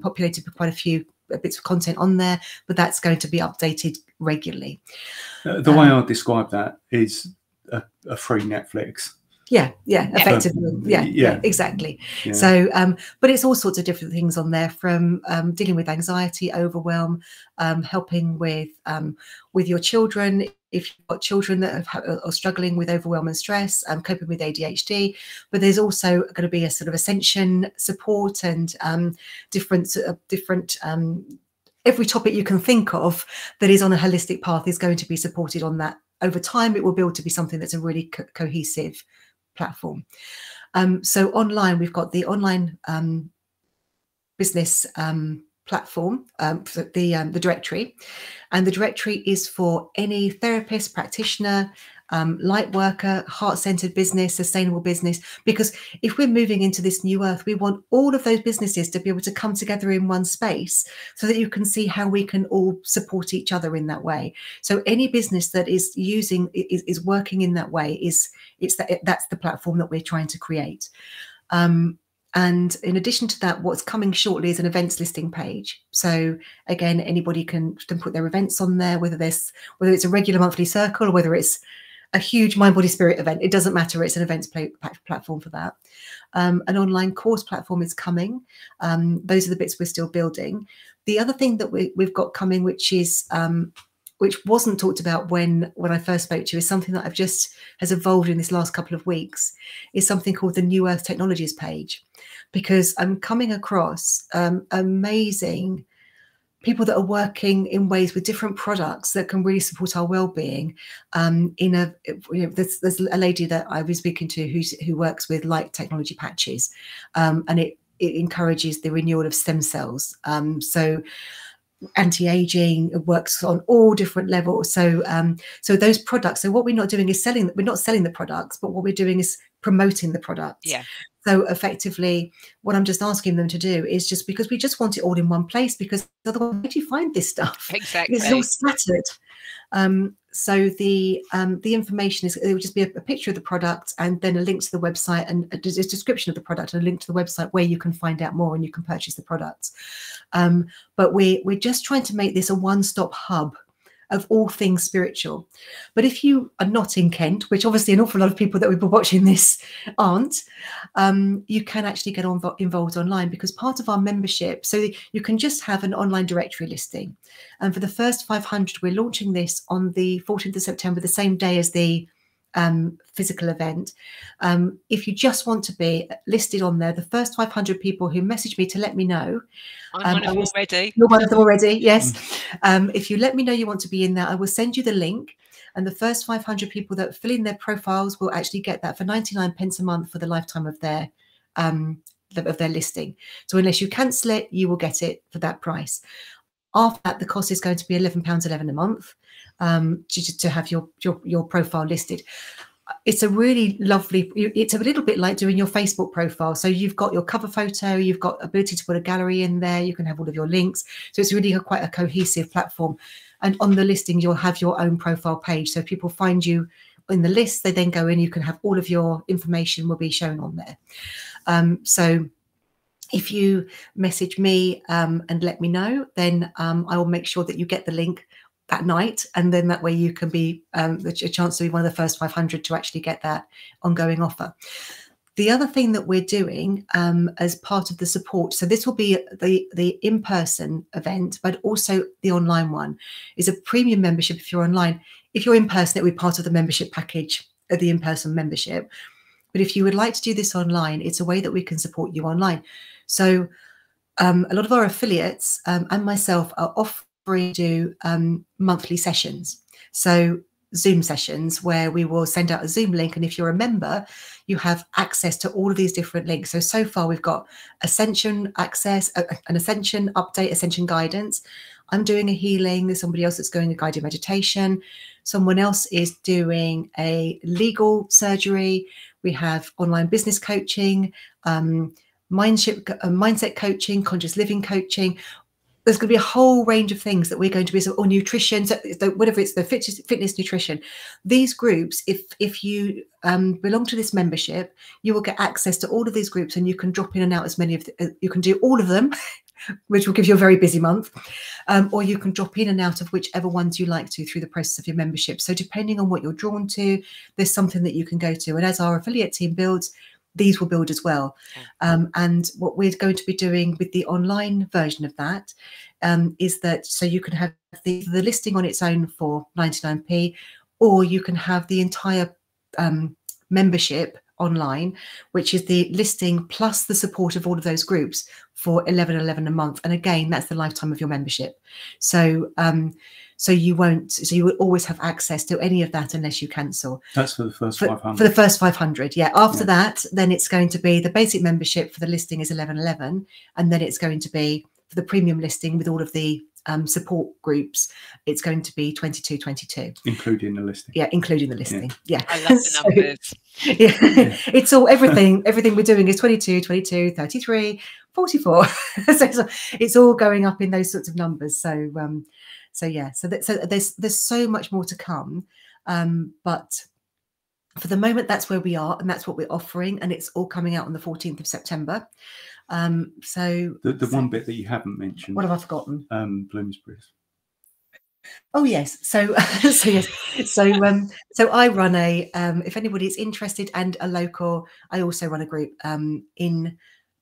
populated with quite a few bits of content on there, but that's going to be updated regularly. The way I describe that is a free Netflix. Yeah, effectively. Yeah, exactly. Yeah. So, but it's all sorts of different things on there, from dealing with anxiety, overwhelm, helping with your children, if you've got children that are struggling with overwhelm and stress, coping with ADHD. But there's also going to be a sort of ascension support, and every topic you can think of that is on a holistic path is going to be supported on that. Over time, it will build to be something that's a really cohesive platform. So online, we've got the online business platform, the directory, and the directory is for any therapist, practitioner, light worker, heart-centered business, sustainable business, because if we're moving into this new earth, we want all of those businesses to be able to come together in one space so that you can see how we can all support each other in that way. So any business that is using, is working in that way, that's the platform that we're trying to create. And in addition to that, what's coming shortly is an events listing page. So again, anybody can put their events on there, whether it's a regular monthly circle or whether it's a huge mind, body, spirit event. It doesn't matter. It's an events platform for that. An online course platform is coming. Those are the bits we're still building. The other thing that we've got coming, which is which wasn't talked about when I first spoke to you, is something that has evolved in this last couple of weeks, is something called the New Earth Technologies page, because I'm coming across amazing people that are working in ways with different products that can really support our well-being. There's a lady that I was speaking to who works with light technology patches, and it encourages the renewal of stem cells. So anti-aging, it works on all different levels. So so those products, so what we're not doing is selling, we're not selling the products, but what we're doing is promoting the products. Yeah. So effectively what I'm just asking them to do is, just because we just want it all in one place, because otherwise where do you find this stuff? Exactly. It's all scattered. So the information is, it will just be a picture of the product and then a link to the website and a description of the product and a link to the website where you can find out more and you can purchase the products. But we're just trying to make this a one-stop hub of all things spiritual. But if you are not in Kent, which obviously an awful lot of people that we've been watching this aren't, you can actually get involved online, because part of our membership, so you can just have an online directory listing. And for the first 500, we're launching this on the 14th of September, the same day as the physical event. If you just want to be listed on there, the first 500 people who message me to let me know, I'm one of them already. You're one of them already, yes. If you let me know you want to be in there, I will send you the link, and the first 500 people that fill in their profiles will actually get that for 99p a month for the lifetime of their listing. So unless you cancel it, you will get it for that price. After that, the cost is going to be £11.11 a month to have your profile listed. It's a really lovely, it's a little bit like doing your Facebook profile. So you've got your cover photo, you've got ability to put a gallery in there, you can have all of your links. So it's really quite a cohesive platform. And on the listing, you'll have your own profile page. So if people find you in the list, they then go in, you can have all of your information will be shown on there. So if you message me and let me know, then I will make sure that you get the link that night, and then that way you can be a chance to be one of the first 500 to actually get that ongoing offer. The other thing that we're doing as part of the support, so this will be the in-person event, but also the online one, is a premium membership if you're online. If you're in person, it will be part of the membership package, the in-person membership. But if you would like to do this online, it's a way that we can support you online. So a lot of our affiliates and myself are offering to do monthly sessions. So Zoom sessions where we will send out a Zoom link. And if you're a member, you have access to all of these different links. So far we've got Ascension access, an Ascension update, Ascension guidance. I'm doing a healing. There's somebody else that's doing a guided meditation. Someone else is doing a legal surgery. We have online business coaching, mindset coaching, conscious living coaching. There's going to be a whole range of things that we're going to be, or nutrition, so whatever it's the fitness, nutrition. These groups, if you belong to this membership, you will get access to all of these groups, and you can drop in and out as many of you can do all of them, which will give you a very busy month, or you can drop in and out of whichever ones you like to through the process of your membership. So depending on what you're drawn to, there's something that you can go to. And as our affiliate team builds, these will build as well. And what we're going to be doing with the online version of that is that, so you can have the listing on its own for 99p, or you can have the entire membership online, which is the listing plus the support of all of those groups for £11.11 a month. And again, that's the lifetime of your membership. So so you will always have access to any of that unless you cancel. That's for the first 500. For the first 500, yeah. After that, then it's going to be the basic membership for the listing is £11.11, and then it's going to be for the premium listing with all of the support groups, it's going to be 2222. Including the listing. Yeah, including the listing. Yeah. I love the numbers. Yeah. Yeah. It's all, everything we're doing is 22, 22, 33, 44. So it's all going up in those sorts of numbers. So, so there's so much more to come. But for the moment, that's where we are, and that's what we're offering, and it's all coming out on the 14th of September. So the one bit that you haven't mentioned. What have I forgotten? Bloomsbury's. Oh yes, so I run a. If anybody is interested and a local, I also run a group in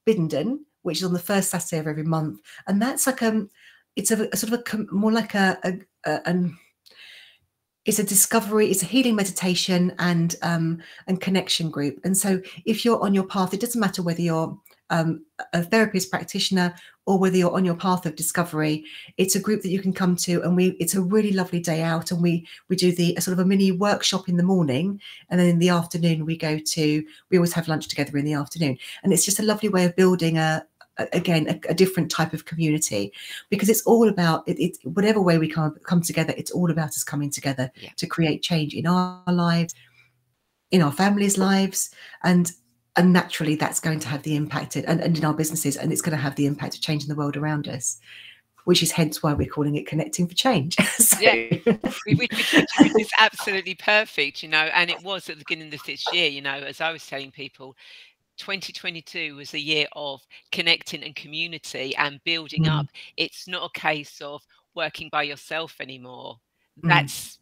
Biddenden, which is on the first Saturday of every month, and that's like it's a discovery, it's a healing meditation and connection group. And so if you're on your path, it doesn't matter whether you're a therapist practitioner or whether you're on your path of discovery, it's a group that you can come to, and it's a really lovely day out, and we do a mini workshop in the morning, and then in the afternoon we always have lunch together in the afternoon, and it's just a lovely way of building a different type of community, because it's all about it. Whatever way we come together, it's all about us coming together to create change in our lives, in our families' lives, and naturally that's going to have the impact, and in our businesses, and it's going to have the impact of changing the world around us, which is hence why we're calling it Connecting for Change. So. Yeah, it's absolutely perfect, and it was at the beginning of this year, as I was telling people, 2022 was a year of connecting and community and building up. It's not a case of working by yourself anymore. That's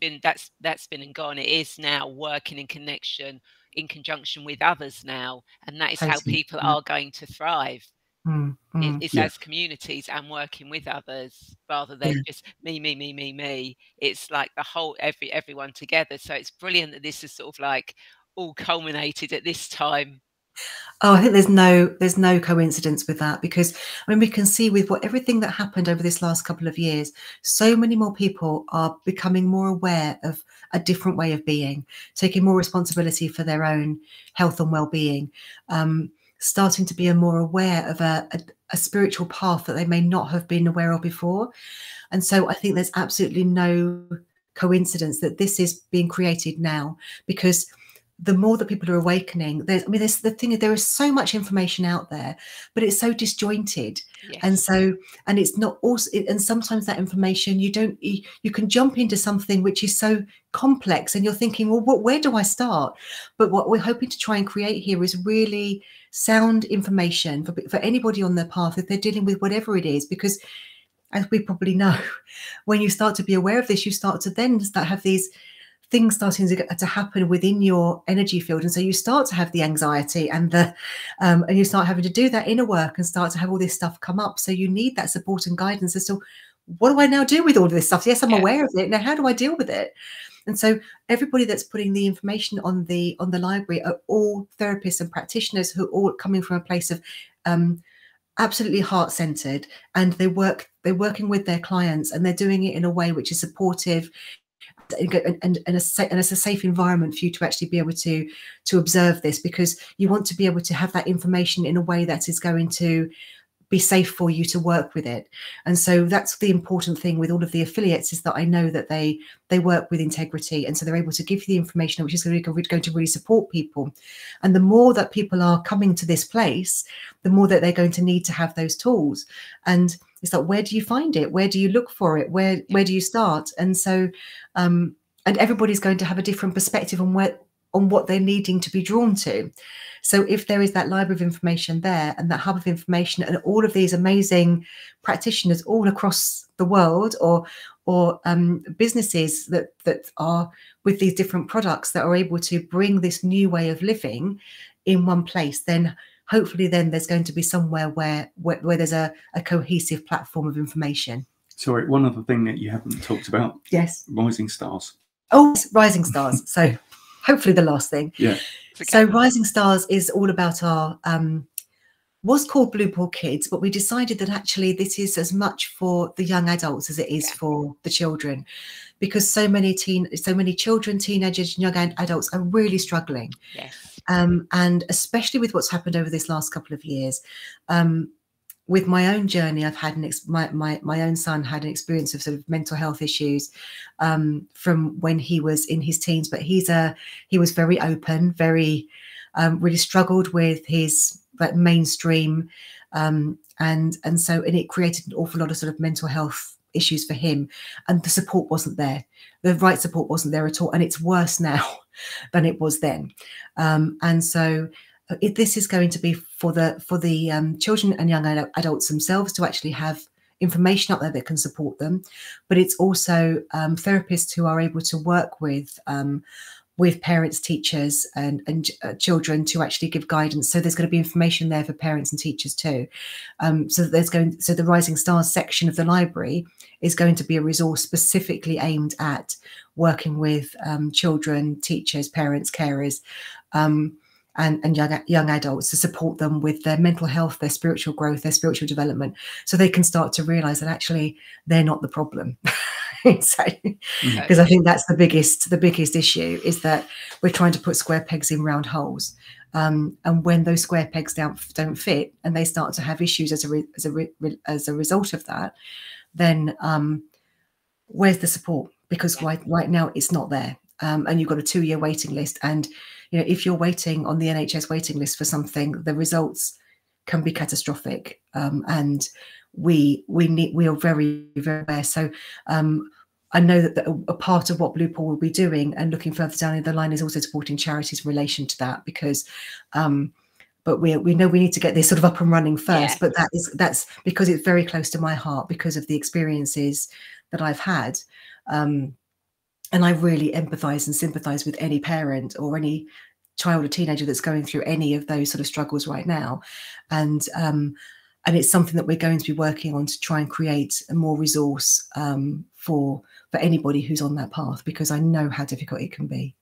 been and gone. It is now working in connection, in conjunction with others now, and that is how people are going to thrive. As communities and working with others, rather than just me. It's like the whole everyone together. So it's brilliant that this is all culminated at this time. Oh, I think there's no coincidence with that, because we can see with everything that happened over this last couple of years, so many more people are becoming more aware of a different way of being, taking more responsibility for their own health and well-being, starting to be more aware of a spiritual path that they may not have been aware of before. And so I think there's absolutely no coincidence that this is being created now, because the more that people are awakening, there is so much information out there, but it's so disjointed. Yes. And it's not also, and sometimes that information, you can jump into something which is so complex, and you're thinking, well, where do I start? But what we're hoping to try and create here is really sound information for anybody on their path, if they're dealing with whatever it is, because as we probably know, when you start to be aware of this, you start to then have these things starting to happen within your energy field, and so you start to have the anxiety and you start having to do that inner work and start to have all this stuff come up. So you need that support and guidance as to, what do I now do with all of this stuff? Yes, I'm aware of it. Now, how do I deal with it? And so everybody that's putting the information on the library are all therapists and practitioners who are all coming from a place of absolutely heart-centered, and they're working with their clients, and they're doing it in a way which is supportive and it's a safe environment for you to actually be able to observe this, because you want to be able to have that information in a way that is going to be safe for you to work with it. And so that's the important thing with all of the affiliates, is that I know that they work with integrity, and so they're able to give you the information which is going to really support people. And the more that people are coming to this place, the more that they're going to need to have those tools. And it's like, where do you find it? Where do you look for it? Where do you start? And so, and everybody's going to have a different perspective on what they're needing to be drawn to. So if there is that library of information there, and that hub of information, and all of these amazing practitioners all across the world, or businesses that are with these different products that are able to bring this new way of living in one place, then hopefully then there's going to be somewhere where there's a cohesive platform of information. Sorry, one other thing that you haven't talked about. Yes. Rising Stars. Oh, Rising Stars. So hopefully the last thing. Yeah. So Rising Stars is all about our, was called Blue Pool Kids, but we decided that actually this is as much for the young adults as it is for the children, because so many children, teenagers, young adults are really struggling. Yes. And especially with what's happened over this last couple of years, with my own journey, I've had my own son had an experience of sort of mental health issues from when he was in his teens. But he was very open, very really struggled with his like mainstream, and it created an awful lot of sort of mental health issues for him, and the support wasn't there. The right support wasn't there at all, and it's worse now than it was then. And so this is going to be for the children and young adults themselves to actually have information out there that can support them, but it's also therapists who are able to work with parents, teachers and children to actually give guidance. So there's going to be information there for parents and teachers too. So the Rising Stars section of the library is going to be a resource specifically aimed at working with children, teachers, parents, carers, and young adults to support them with their mental health, their spiritual growth, their spiritual development, so they can start to realize that actually they're not the problem. Because I think that's the biggest issue, is that we're trying to put square pegs in round holes, and when those square pegs don't fit and they start to have issues as a result of that, then where's the support? Because right now it's not there. And you've got a 2-year waiting list, and you know, if you're waiting on the NHS waiting list for something, the results can be catastrophic. And we are very, very aware. So I know that a part of what Blue Pool will be doing and looking further down the line is also supporting charities in relation to that, because but we know we need to get this sort of up and running first. Yeah. But that's because it's very close to my heart because of the experiences that I've had. And I really empathise and sympathise with any parent or any child or teenager that's going through any of those sort of struggles right now. And it's something that we're going to be working on to try and create more resource for anybody who's on that path, because I know how difficult it can be.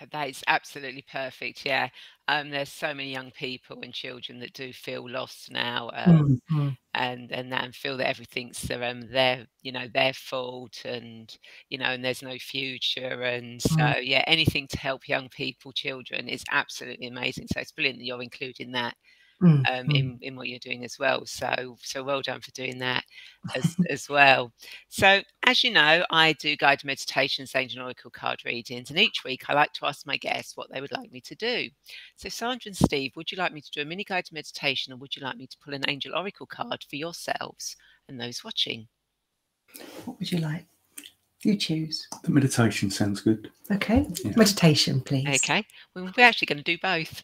Yeah, that is absolutely perfect. Yeah. There's so many young people and children that do feel lost now, mm-hmm. and feel that everything's their fault, and and there's no future, and mm-hmm. So yeah, anything to help young people, children, is absolutely amazing. So it's brilliant that you're including that mm-hmm. in what you're doing as well. So well done for doing that as well. So as you know, I do guided meditations, angel oracle card readings, and each week I like to ask my guests what they would like me to do. So Sandra and Steve, would you like me to do a mini guided meditation, or would you like me to pull an angel oracle card for yourselves and those watching? What would you like? You choose. The meditation sounds good. Okay. Yeah. Meditation, please. Okay. Well, we're actually going to do both.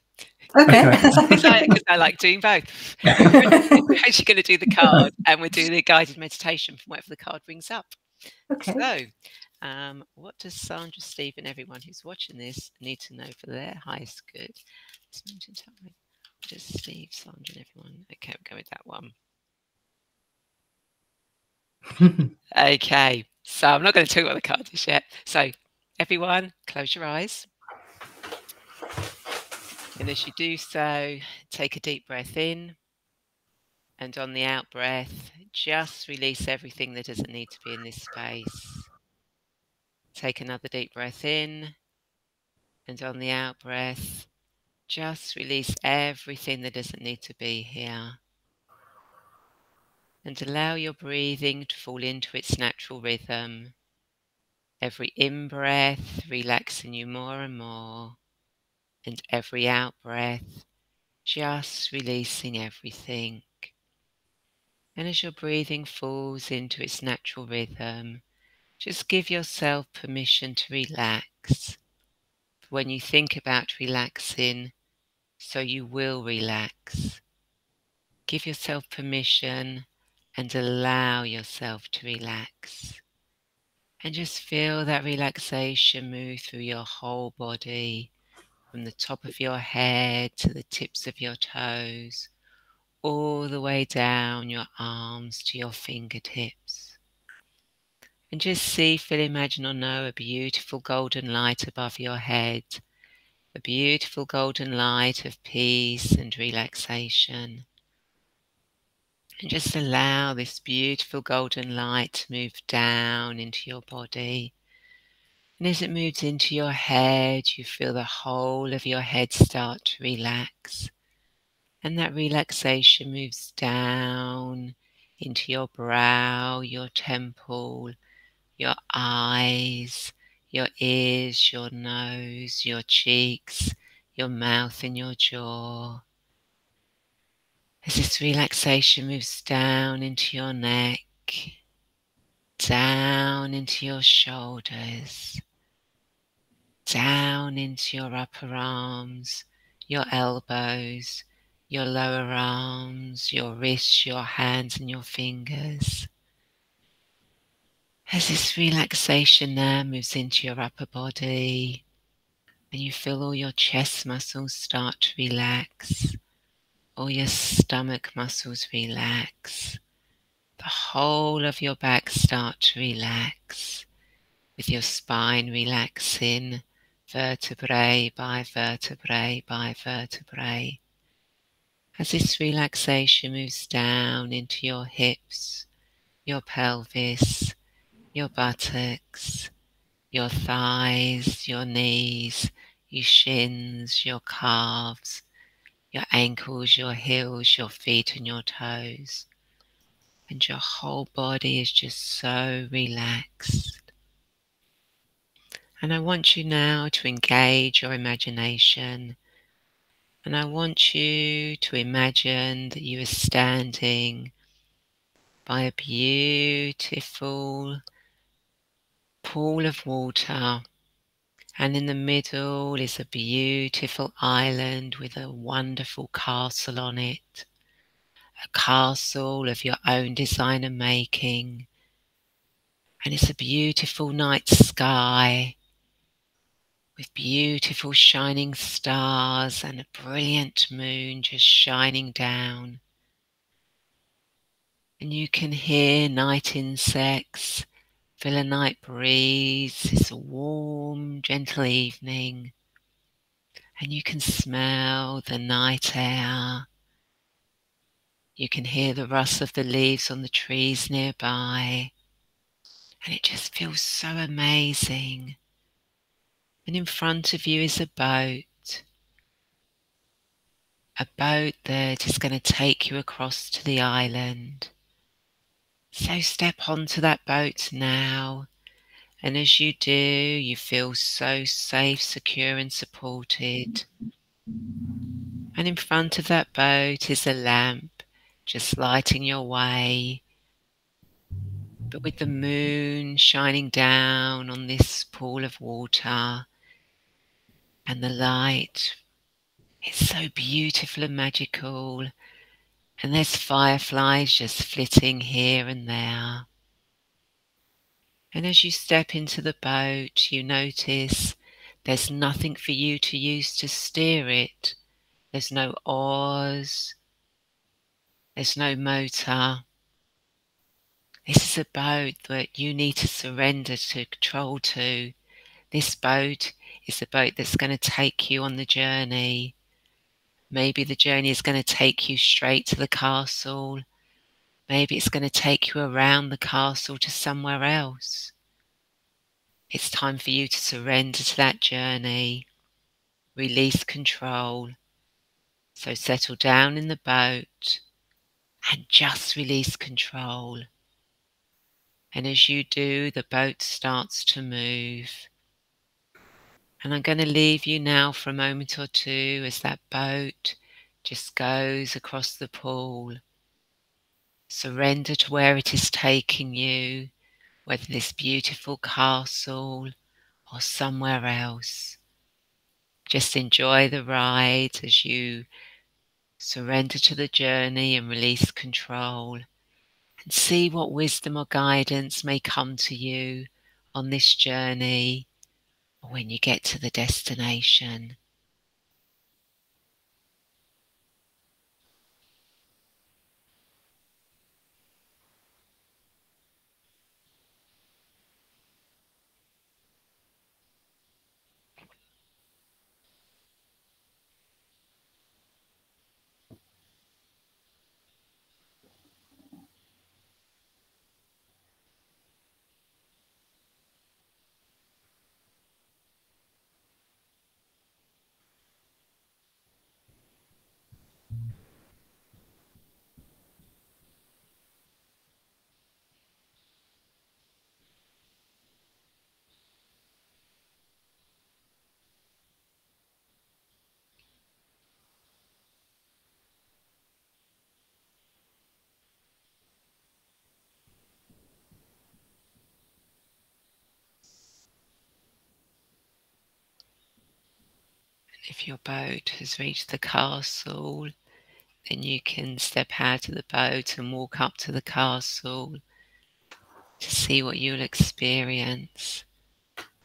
Okay. Because I like doing both. We're actually going to do the card, and we'll do the guided meditation from wherever the card rings up. Okay. So what does Sandra, Steve and everyone who's watching this need to know for their highest good? Just Steve, Sandra and everyone. Okay, we'll go with that one. Okay, so I'm not going to tell you what the card is yet. So everyone, close your eyes, and as you do so, take a deep breath in, and on the out breath, just release everything that doesn't need to be in this space. Take another deep breath in, and on the out breath, just release everything that doesn't need to be here. And allow your breathing to fall into its natural rhythm. Every in-breath relaxing you more and more, and every out-breath just releasing everything. And as your breathing falls into its natural rhythm, just give yourself permission to relax. When you think about relaxing, so you will relax. Give yourself permission and allow yourself to relax, and just feel that relaxation move through your whole body, from the top of your head to the tips of your toes, all the way down your arms to your fingertips. And just see, feel, imagine or know a beautiful golden light above your head, a beautiful golden light of peace and relaxation. And just allow this beautiful golden light to move down into your body. And as it moves into your head, you feel the whole of your head start to relax. And that relaxation moves down into your brow, your temple, your eyes, your ears, your nose, your cheeks, your mouth and your jaw. As this relaxation moves down into your neck, down into your shoulders, down into your upper arms, your elbows, your lower arms, your wrists, your hands and your fingers. As this relaxation now moves into your upper body, and you feel all your chest muscles start to relax, all your stomach muscles relax, the whole of your back start to relax, with your spine relaxing, vertebrae by vertebrae by vertebrae. As this relaxation moves down into your hips, your pelvis, your buttocks, your thighs, your knees, your shins, your calves, your ankles, your heels, your feet and your toes. And your whole body is just so relaxed. And I want you now to engage your imagination. And I want you to imagine that you are standing by a beautiful pool of water, and in the middle is a beautiful island with a wonderful castle on it, a castle of your own design and making. And it's a beautiful night sky with beautiful shining stars and a brilliant moon just shining down. And you can hear night insects, feel a night breeze, it's a warm, gentle evening. And you can smell the night air. You can hear the rustle of the leaves on the trees nearby. And it just feels so amazing. And in front of you is a boat that is going to take you across to the island. So step onto that boat now, and as you do, you feel so safe, secure and supported. And in front of that boat is a lamp just lighting your way. But with the moon shining down on this pool of water, and the light, it's so beautiful and magical. And there's fireflies just flitting here and there. And as you step into the boat, you notice there's nothing for you to use to steer it. There's no oars. There's no motor. This is a boat that you need to surrender to control to. This boat is the boat that's going to take you on the journey. Maybe the journey is going to take you straight to the castle. Maybe it's going to take you around the castle to somewhere else. It's time for you to surrender to that journey. Release control. So settle down in the boat and just release control. And as you do, the boat starts to move. And I'm going to leave you now for a moment or two as that boat just goes across the pool. Surrender to where it is taking you, whether this beautiful castle or somewhere else. Just enjoy the ride as you surrender to the journey and release control. And see what wisdom or guidance may come to you on this journey, when you get to the destination. If your boat has reached the castle, then you can step out of the boat and walk up to the castle to see what you'll experience.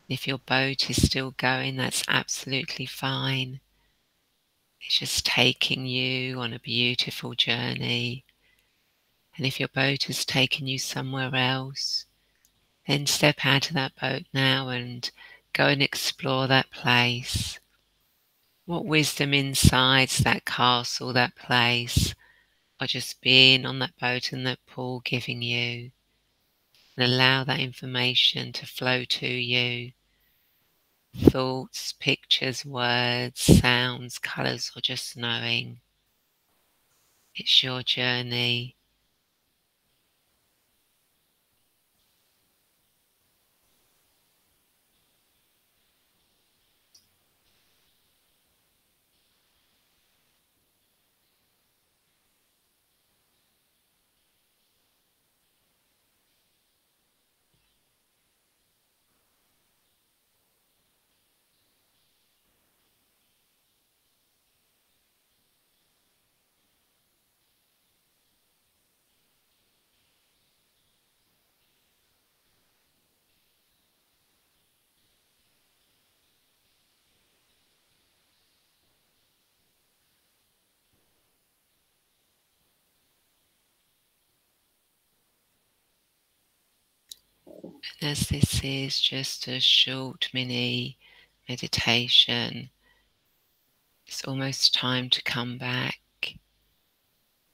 If your boat is still going, that's absolutely fine. It's just taking you on a beautiful journey. And if your boat has taken you somewhere else, then step out of that boat now and go and explore that place. What wisdom insides that castle, that place, or just being on that boat and that pool giving you. And allow that information to flow to you. Thoughts, pictures, words, sounds, colours, or just knowing. It's your journey. And as this is just a short mini meditation, it's almost time to come back.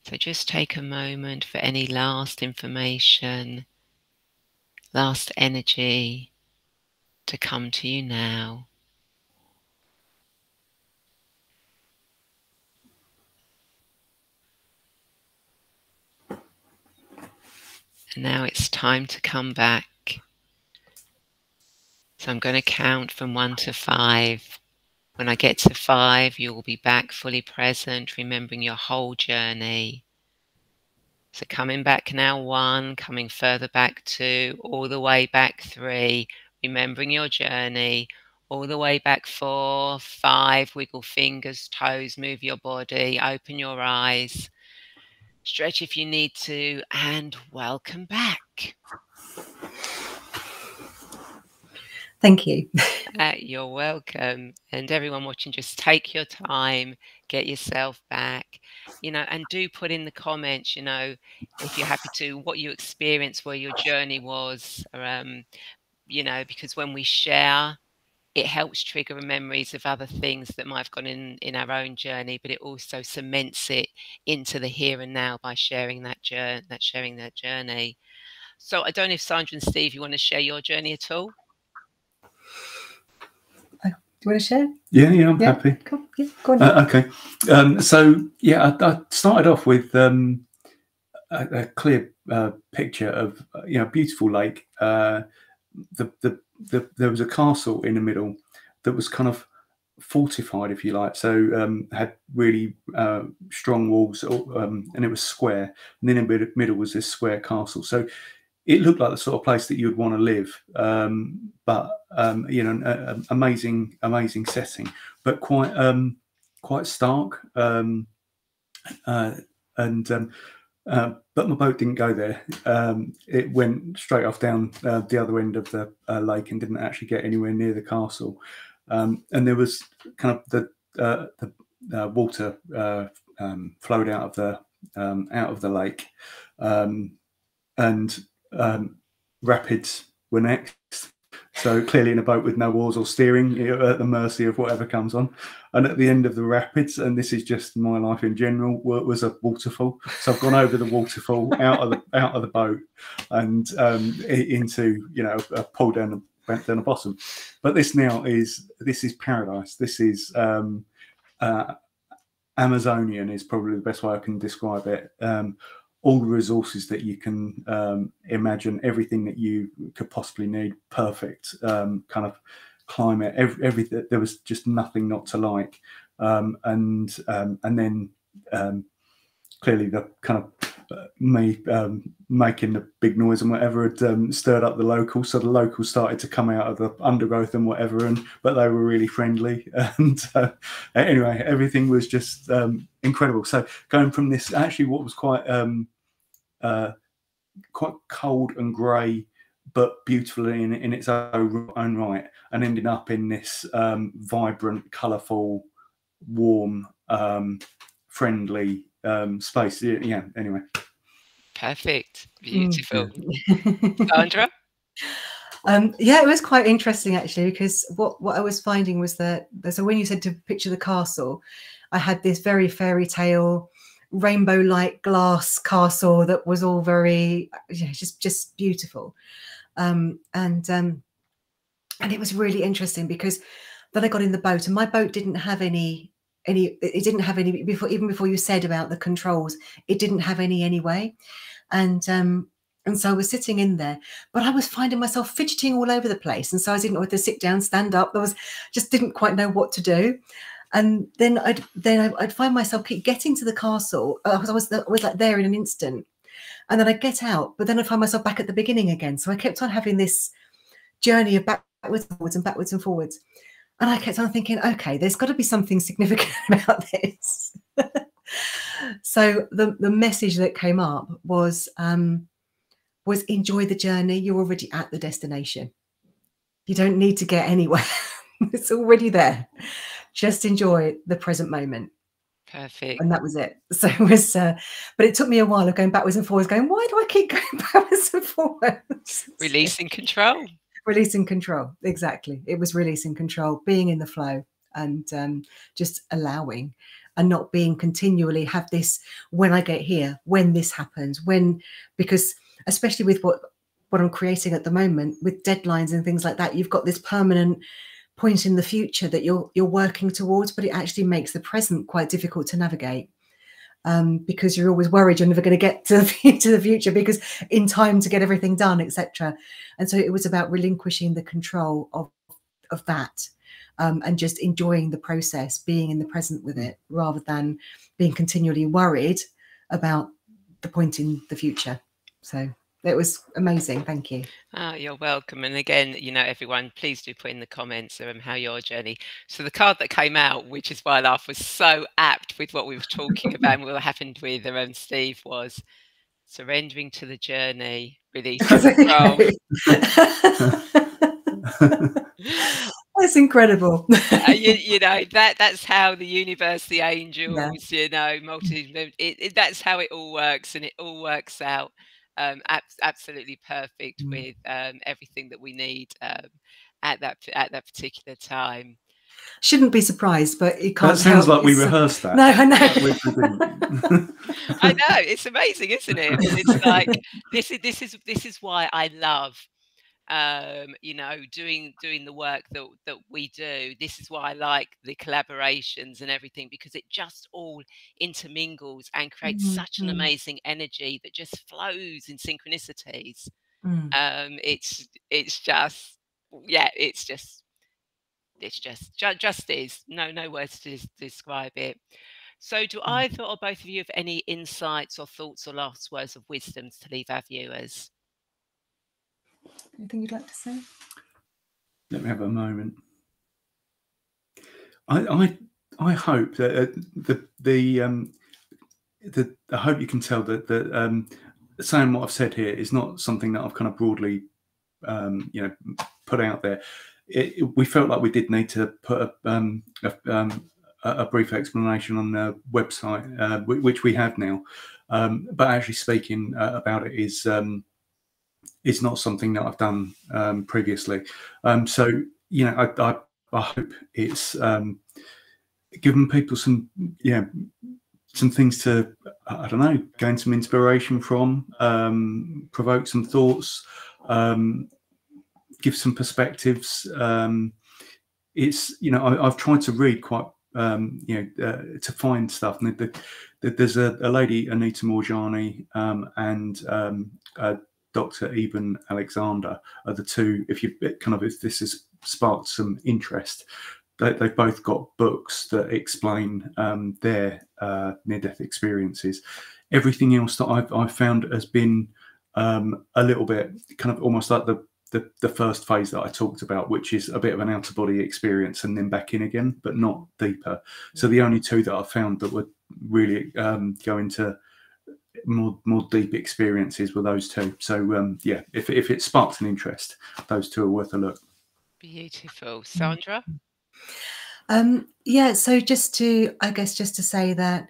So just take a moment for any last information, last energy to come to you now. And now it's time to come back. So I'm going to count from 1 to 5. When I get to 5, you will be back fully present, remembering your whole journey. So coming back now, 1, coming further back, 2, all the way back, 3, remembering your journey, all the way back, 4, 5, wiggle fingers, toes, move your body, open your eyes, stretch if you need to, and welcome back. Thank you. You're welcome. And everyone watching, just take your time, get yourself back, you know, and do put in the comments, you know, if you're happy to, what you experienced, where your journey was, or, you know, because when we share, it helps trigger memories of other things that might have gone in our own journey, but it also cements it into the here and now by sharing that journey. So I don't know if Sandra and Steve, you want to share your journey at all? Do you want to share? Yeah, I'm happy. Cool. Yeah, go on. Okay. I started off with a clear picture of, you know, a beautiful lake. There was a castle in the middle that was kind of fortified, if you like. So had really strong walls, and it was square. And then in the middle was this square castle. So it looked like the sort of place that you'd want to live, but you know, an amazing setting, but quite stark. But my boat didn't go there. It went straight off down the other end of the lake and didn't actually get anywhere near the castle. And there was kind of the water flowed out of the lake, and rapids were next. So clearly in a boat with no oars or steering, you're at the mercy of whatever comes on. And at the end of the rapids, and this is just my life in general, was a waterfall. So I've gone over the waterfall out of the boat and into, you know, a pull down the bottom. But this is paradise. This is Amazonian is probably the best way I can describe it. All the resources that you can imagine, everything that you could possibly need, perfect kind of climate. Everything, there was just nothing not to like, and then clearly the kind of me making a big noise and whatever had stirred up the locals. So the locals started to come out of the undergrowth and whatever, but they were really friendly. And anyway, everything was just incredible. So going from this, actually what was quite quite cold and grey, but beautifully in its own right, and ending up in this vibrant, colourful, warm, friendly space. Yeah, anyway. Perfect. Beautiful. Sandra? Yeah, it was quite interesting, actually, because what I was finding was that, so when you said to picture the castle, I had this very fairy tale, rainbow-like glass castle that was all very, you know, just beautiful. And it was really interesting because then I got in the boat, and my boat didn't have any, even before you said about the controls, it didn't have any anyway. And so I was sitting in there, but I was finding myself fidgeting all over the place. And so I didn't know whether to sit down, stand up. Just didn't quite know what to do. And then I'd find myself keep getting to the castle. I was like there in an instant. And then I'd get out, but then I'd find myself back at the beginning again. So I kept on having this journey of backwards and forwards. And I kept on thinking, okay, there's got to be something significant about this. So the message that came up was enjoy the journey. You're already at the destination. You don't need to get anywhere. It's already there. Just enjoy the present moment. Perfect. And that was it. So it was, but it took me a while of going backwards and forwards, going, why do I keep going backwards and forwards? Releasing control. Releasing control. Exactly. It was releasing control, being in the flow and just allowing and not being continually have this, when I get here, when this happens, because especially with what I'm creating at the moment with deadlines and things like that, you've got this permanent point in the future that you're working towards, but it actually makes the present quite difficult to navigate because you're always worried you're never going to get to the future because in time to get everything done, etc. And so it was about relinquishing the control of that and just enjoying the process, being in the present with it, rather than being continually worried about the point in the future. So it was amazing. Thank you. Oh, you're welcome. And again, you know, everyone, please do put in the comments how your journey. So the card that came out, which is why I laugh, was so apt with what we were talking about and what happened with Steve, was surrendering to the journey, releasing control. That's incredible. You know, that's how the universe, the angels, yeah. You know, that's how it all works, and it all works out. Absolutely perfect with everything that we need at that particular time. Shouldn't be surprised, but it can't. That sounds like we rehearsed that. No, I know. I know. It's amazing, isn't it? It's like this is why I love you know, doing the work that we do. This is why I like the collaborations and everything, because it just all intermingles and creates such an amazing energy that just flows in synchronicities. It's just is no words to describe it. So do either or both of you have any insights or thoughts or last words of wisdom to leave our viewers? Anything you'd like to say? Let me have a moment. I hope that I hope you can tell that saying what I've said here is not something that I've kind of broadly you know, put out there. We felt like we did need to put a brief explanation on the website, which we have now, but actually speaking about it is. It's not something that I've done previously, so you know, I hope it's given people some, you know, some things to, I don't know, gain some inspiration from, provoke some thoughts, give some perspectives. It's, you know, I've tried to read quite you know, to find stuff, and there's a lady, Anita Morjani, and Dr. Eben Alexander are the two. If this has sparked some interest, they've both got books that explain their near-death experiences everything else that I've found has been a little bit kind of almost like the first phase that I talked about, which is a bit of an out-of-body experience and then back in again, but not deeper. So the only two that I found that were really going to more deep experiences were those two. So yeah, if it sparked an interest, those two are worth a look. Beautiful. Sandra? Yeah, so just to, I guess, just to say that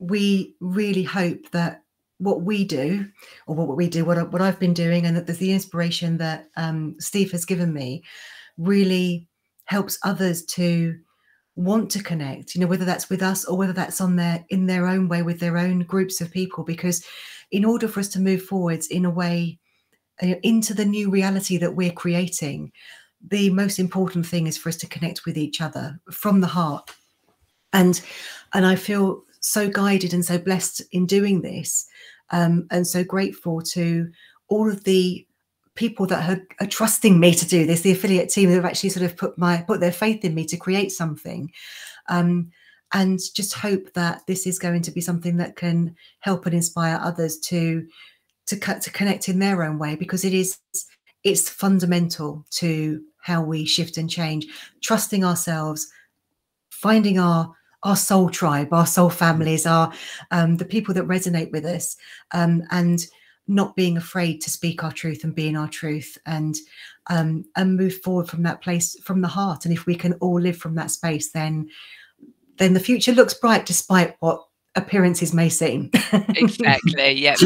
we really hope that what we do, or what I've been doing, and that the inspiration that Steve has given me really helps others to want to connect, you know, whether that's with us or whether that's on their, in their own way with their own groups of people, because in order for us to move forwards in a way into the new reality that we're creating, the most important thing is for us to connect with each other from the heart. And I feel so guided and so blessed in doing this, and so grateful to all of the people that are trusting me to do this, the affiliate team who have actually sort of put their faith in me to create something, and just hope that this is going to be something that can help and inspire others to connect in their own way, because it's fundamental to how we shift and change, trusting ourselves, finding our soul tribe, our soul families, our the people that resonate with us, and not being afraid to speak our truth and be in our truth, and move forward from that place, from the heart. And if we can all live from that space, then the future looks bright, despite what appearances may seem. Exactly. Yeah.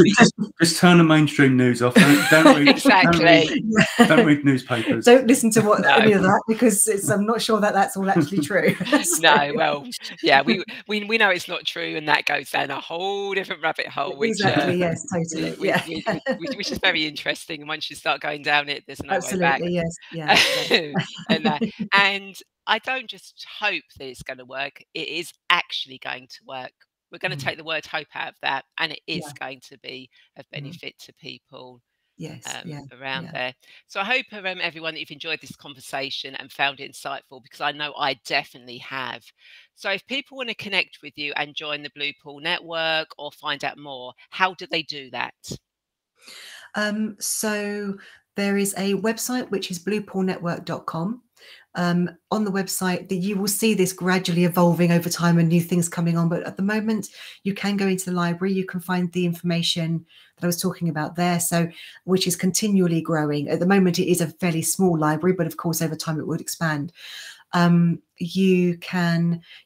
Just turn the mainstream news off. Don't read, exactly. Don't read newspapers. Don't listen to what any of that, because I'm not sure that that's all actually true. So. No. Well, yeah, we know it's not true, and that goes down a whole different rabbit hole. Which, exactly. Yes. Totally. Yeah. Which is very interesting. And once you start going down it, there's no way back. Yes. Yeah. And I don't just hope that it's going to work. It is actually going to work. We're going to take the word hope out of that, and it is going to be of benefit to people around there. So I hope, everyone, that you've enjoyed this conversation and found it insightful, because I know I definitely have. So if people want to connect with you and join the Blue Pool Network or find out more, how do they do that? So there is a website, which is bluepoolnetwork.com. On the website, that you will see this gradually evolving over time and new things coming on, but at the moment you can go into the library, you can find the information that I was talking about there, so, which is continually growing. At the moment it is a fairly small library, but of course over time it would expand. You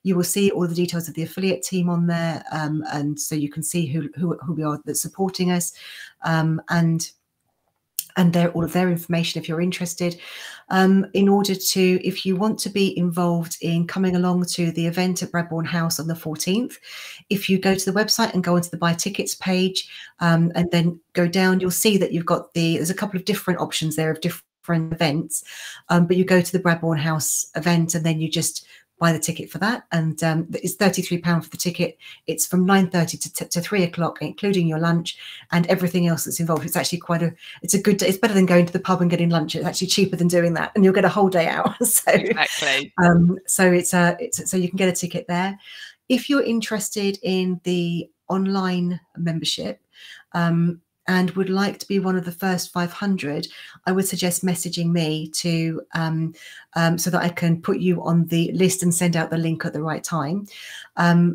will see all the details of the affiliate team on there, and so you can see who we are that's supporting us, and all of their information if you're interested. If you want to be involved in coming along to the event at Bradbourne House on the 14th, if you go to the website and go onto the buy tickets page, and then go down, you'll see that you've got there's a couple of different options there of different events, but you go to the Bradbourne House event and then you just buy the ticket for that, and it's £33 for the ticket. It's from 9:30 to 3 o'clock, including your lunch and everything else that's involved. It's actually it's a good day. It's better than going to the pub and getting lunch. It's actually cheaper than doing that, and you'll get a whole day out. So, exactly. So you can get a ticket there. If you're interested in the online membership, and would like to be one of the first 500, I would suggest messaging me to so that I can put you on the list and send out the link at the right time.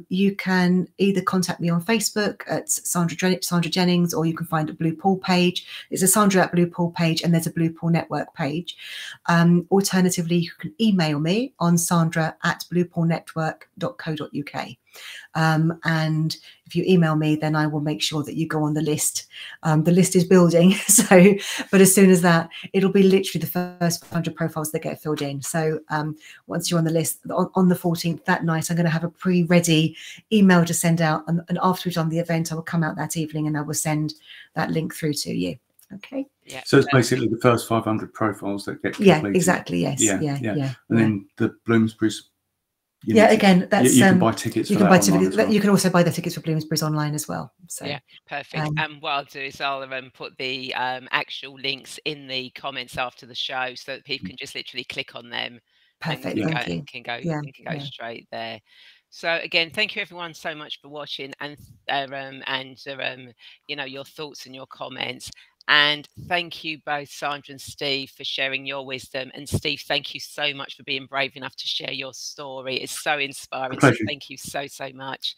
You can either contact me on Facebook at Sandra Jennings, or you can find a Blue Pool page. It's a Sandra at Blue Pool page, and there's a Blue Pool Network page. Alternatively, you can email me on sandra@bluepoolnetwork.co.uk. And if you email me, then I will make sure that you go on the list. The list is building, so, but as soon as that, it'll be literally the first 100 profiles that get filled in. So once you're on the list on the 14th, that night, I'm going to have a pre-ready email to send out, and after we've done the event, I will come out that evening and I will send that link through to you. Okay. Yeah. So it's basically the first 500 profiles that get completed. Yeah, exactly. Yes. Yeah. And then the Bloomsbury's. You can buy tickets. You can also buy the tickets for Bloomsbury's online as well. So yeah, perfect. And what I'll do is I'll put the actual links in the comments after the show, so that people can just literally click on them. Perfect. And can go straight there. So again, thank you everyone so much for watching, and you know, your thoughts and your comments. And thank you both, Sandra and Steve, for sharing your wisdom. And Steve, thank you so much for being brave enough to share your story. It's so inspiring. So thank you so, so much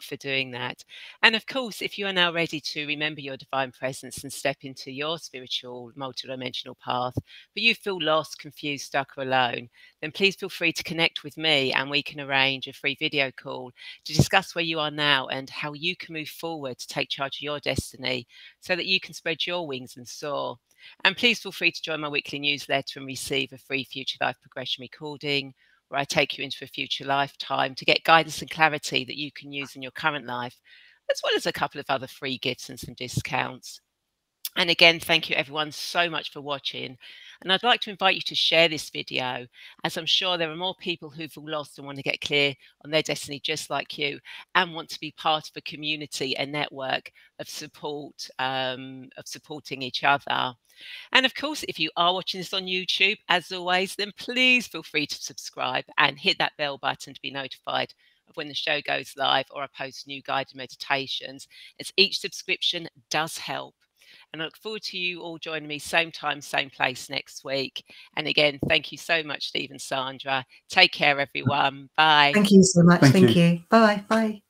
for doing that. And of course, if you are now ready to remember your divine presence and step into your spiritual multidimensional path, but you feel lost, confused, stuck or alone, then please feel free to connect with me and we can arrange a free video call to discuss where you are now and how you can move forward to take charge of your destiny so that you can spread your wings and soar. And please feel free to join my weekly newsletter and receive a free future life progression recording where I take you into a future lifetime to get guidance and clarity that you can use in your current life, as well as a couple of other free gifts and some discounts. And again, thank you everyone so much for watching. And I'd like to invite you to share this video, as I'm sure there are more people who feel lost and want to get clear on their destiny just like you, and want to be part of a community, a network of support, of supporting each other. And of course, if you are watching this on YouTube, as always, then please feel free to subscribe and hit that bell button to be notified when the show goes live or I post new guided meditations, as each subscription does help. And I look forward to you all joining me same time, same place next week. And again, thank you so much, Steve and Sandra. Take care, everyone. Bye. Thank you so much. Thank you. Bye. Bye.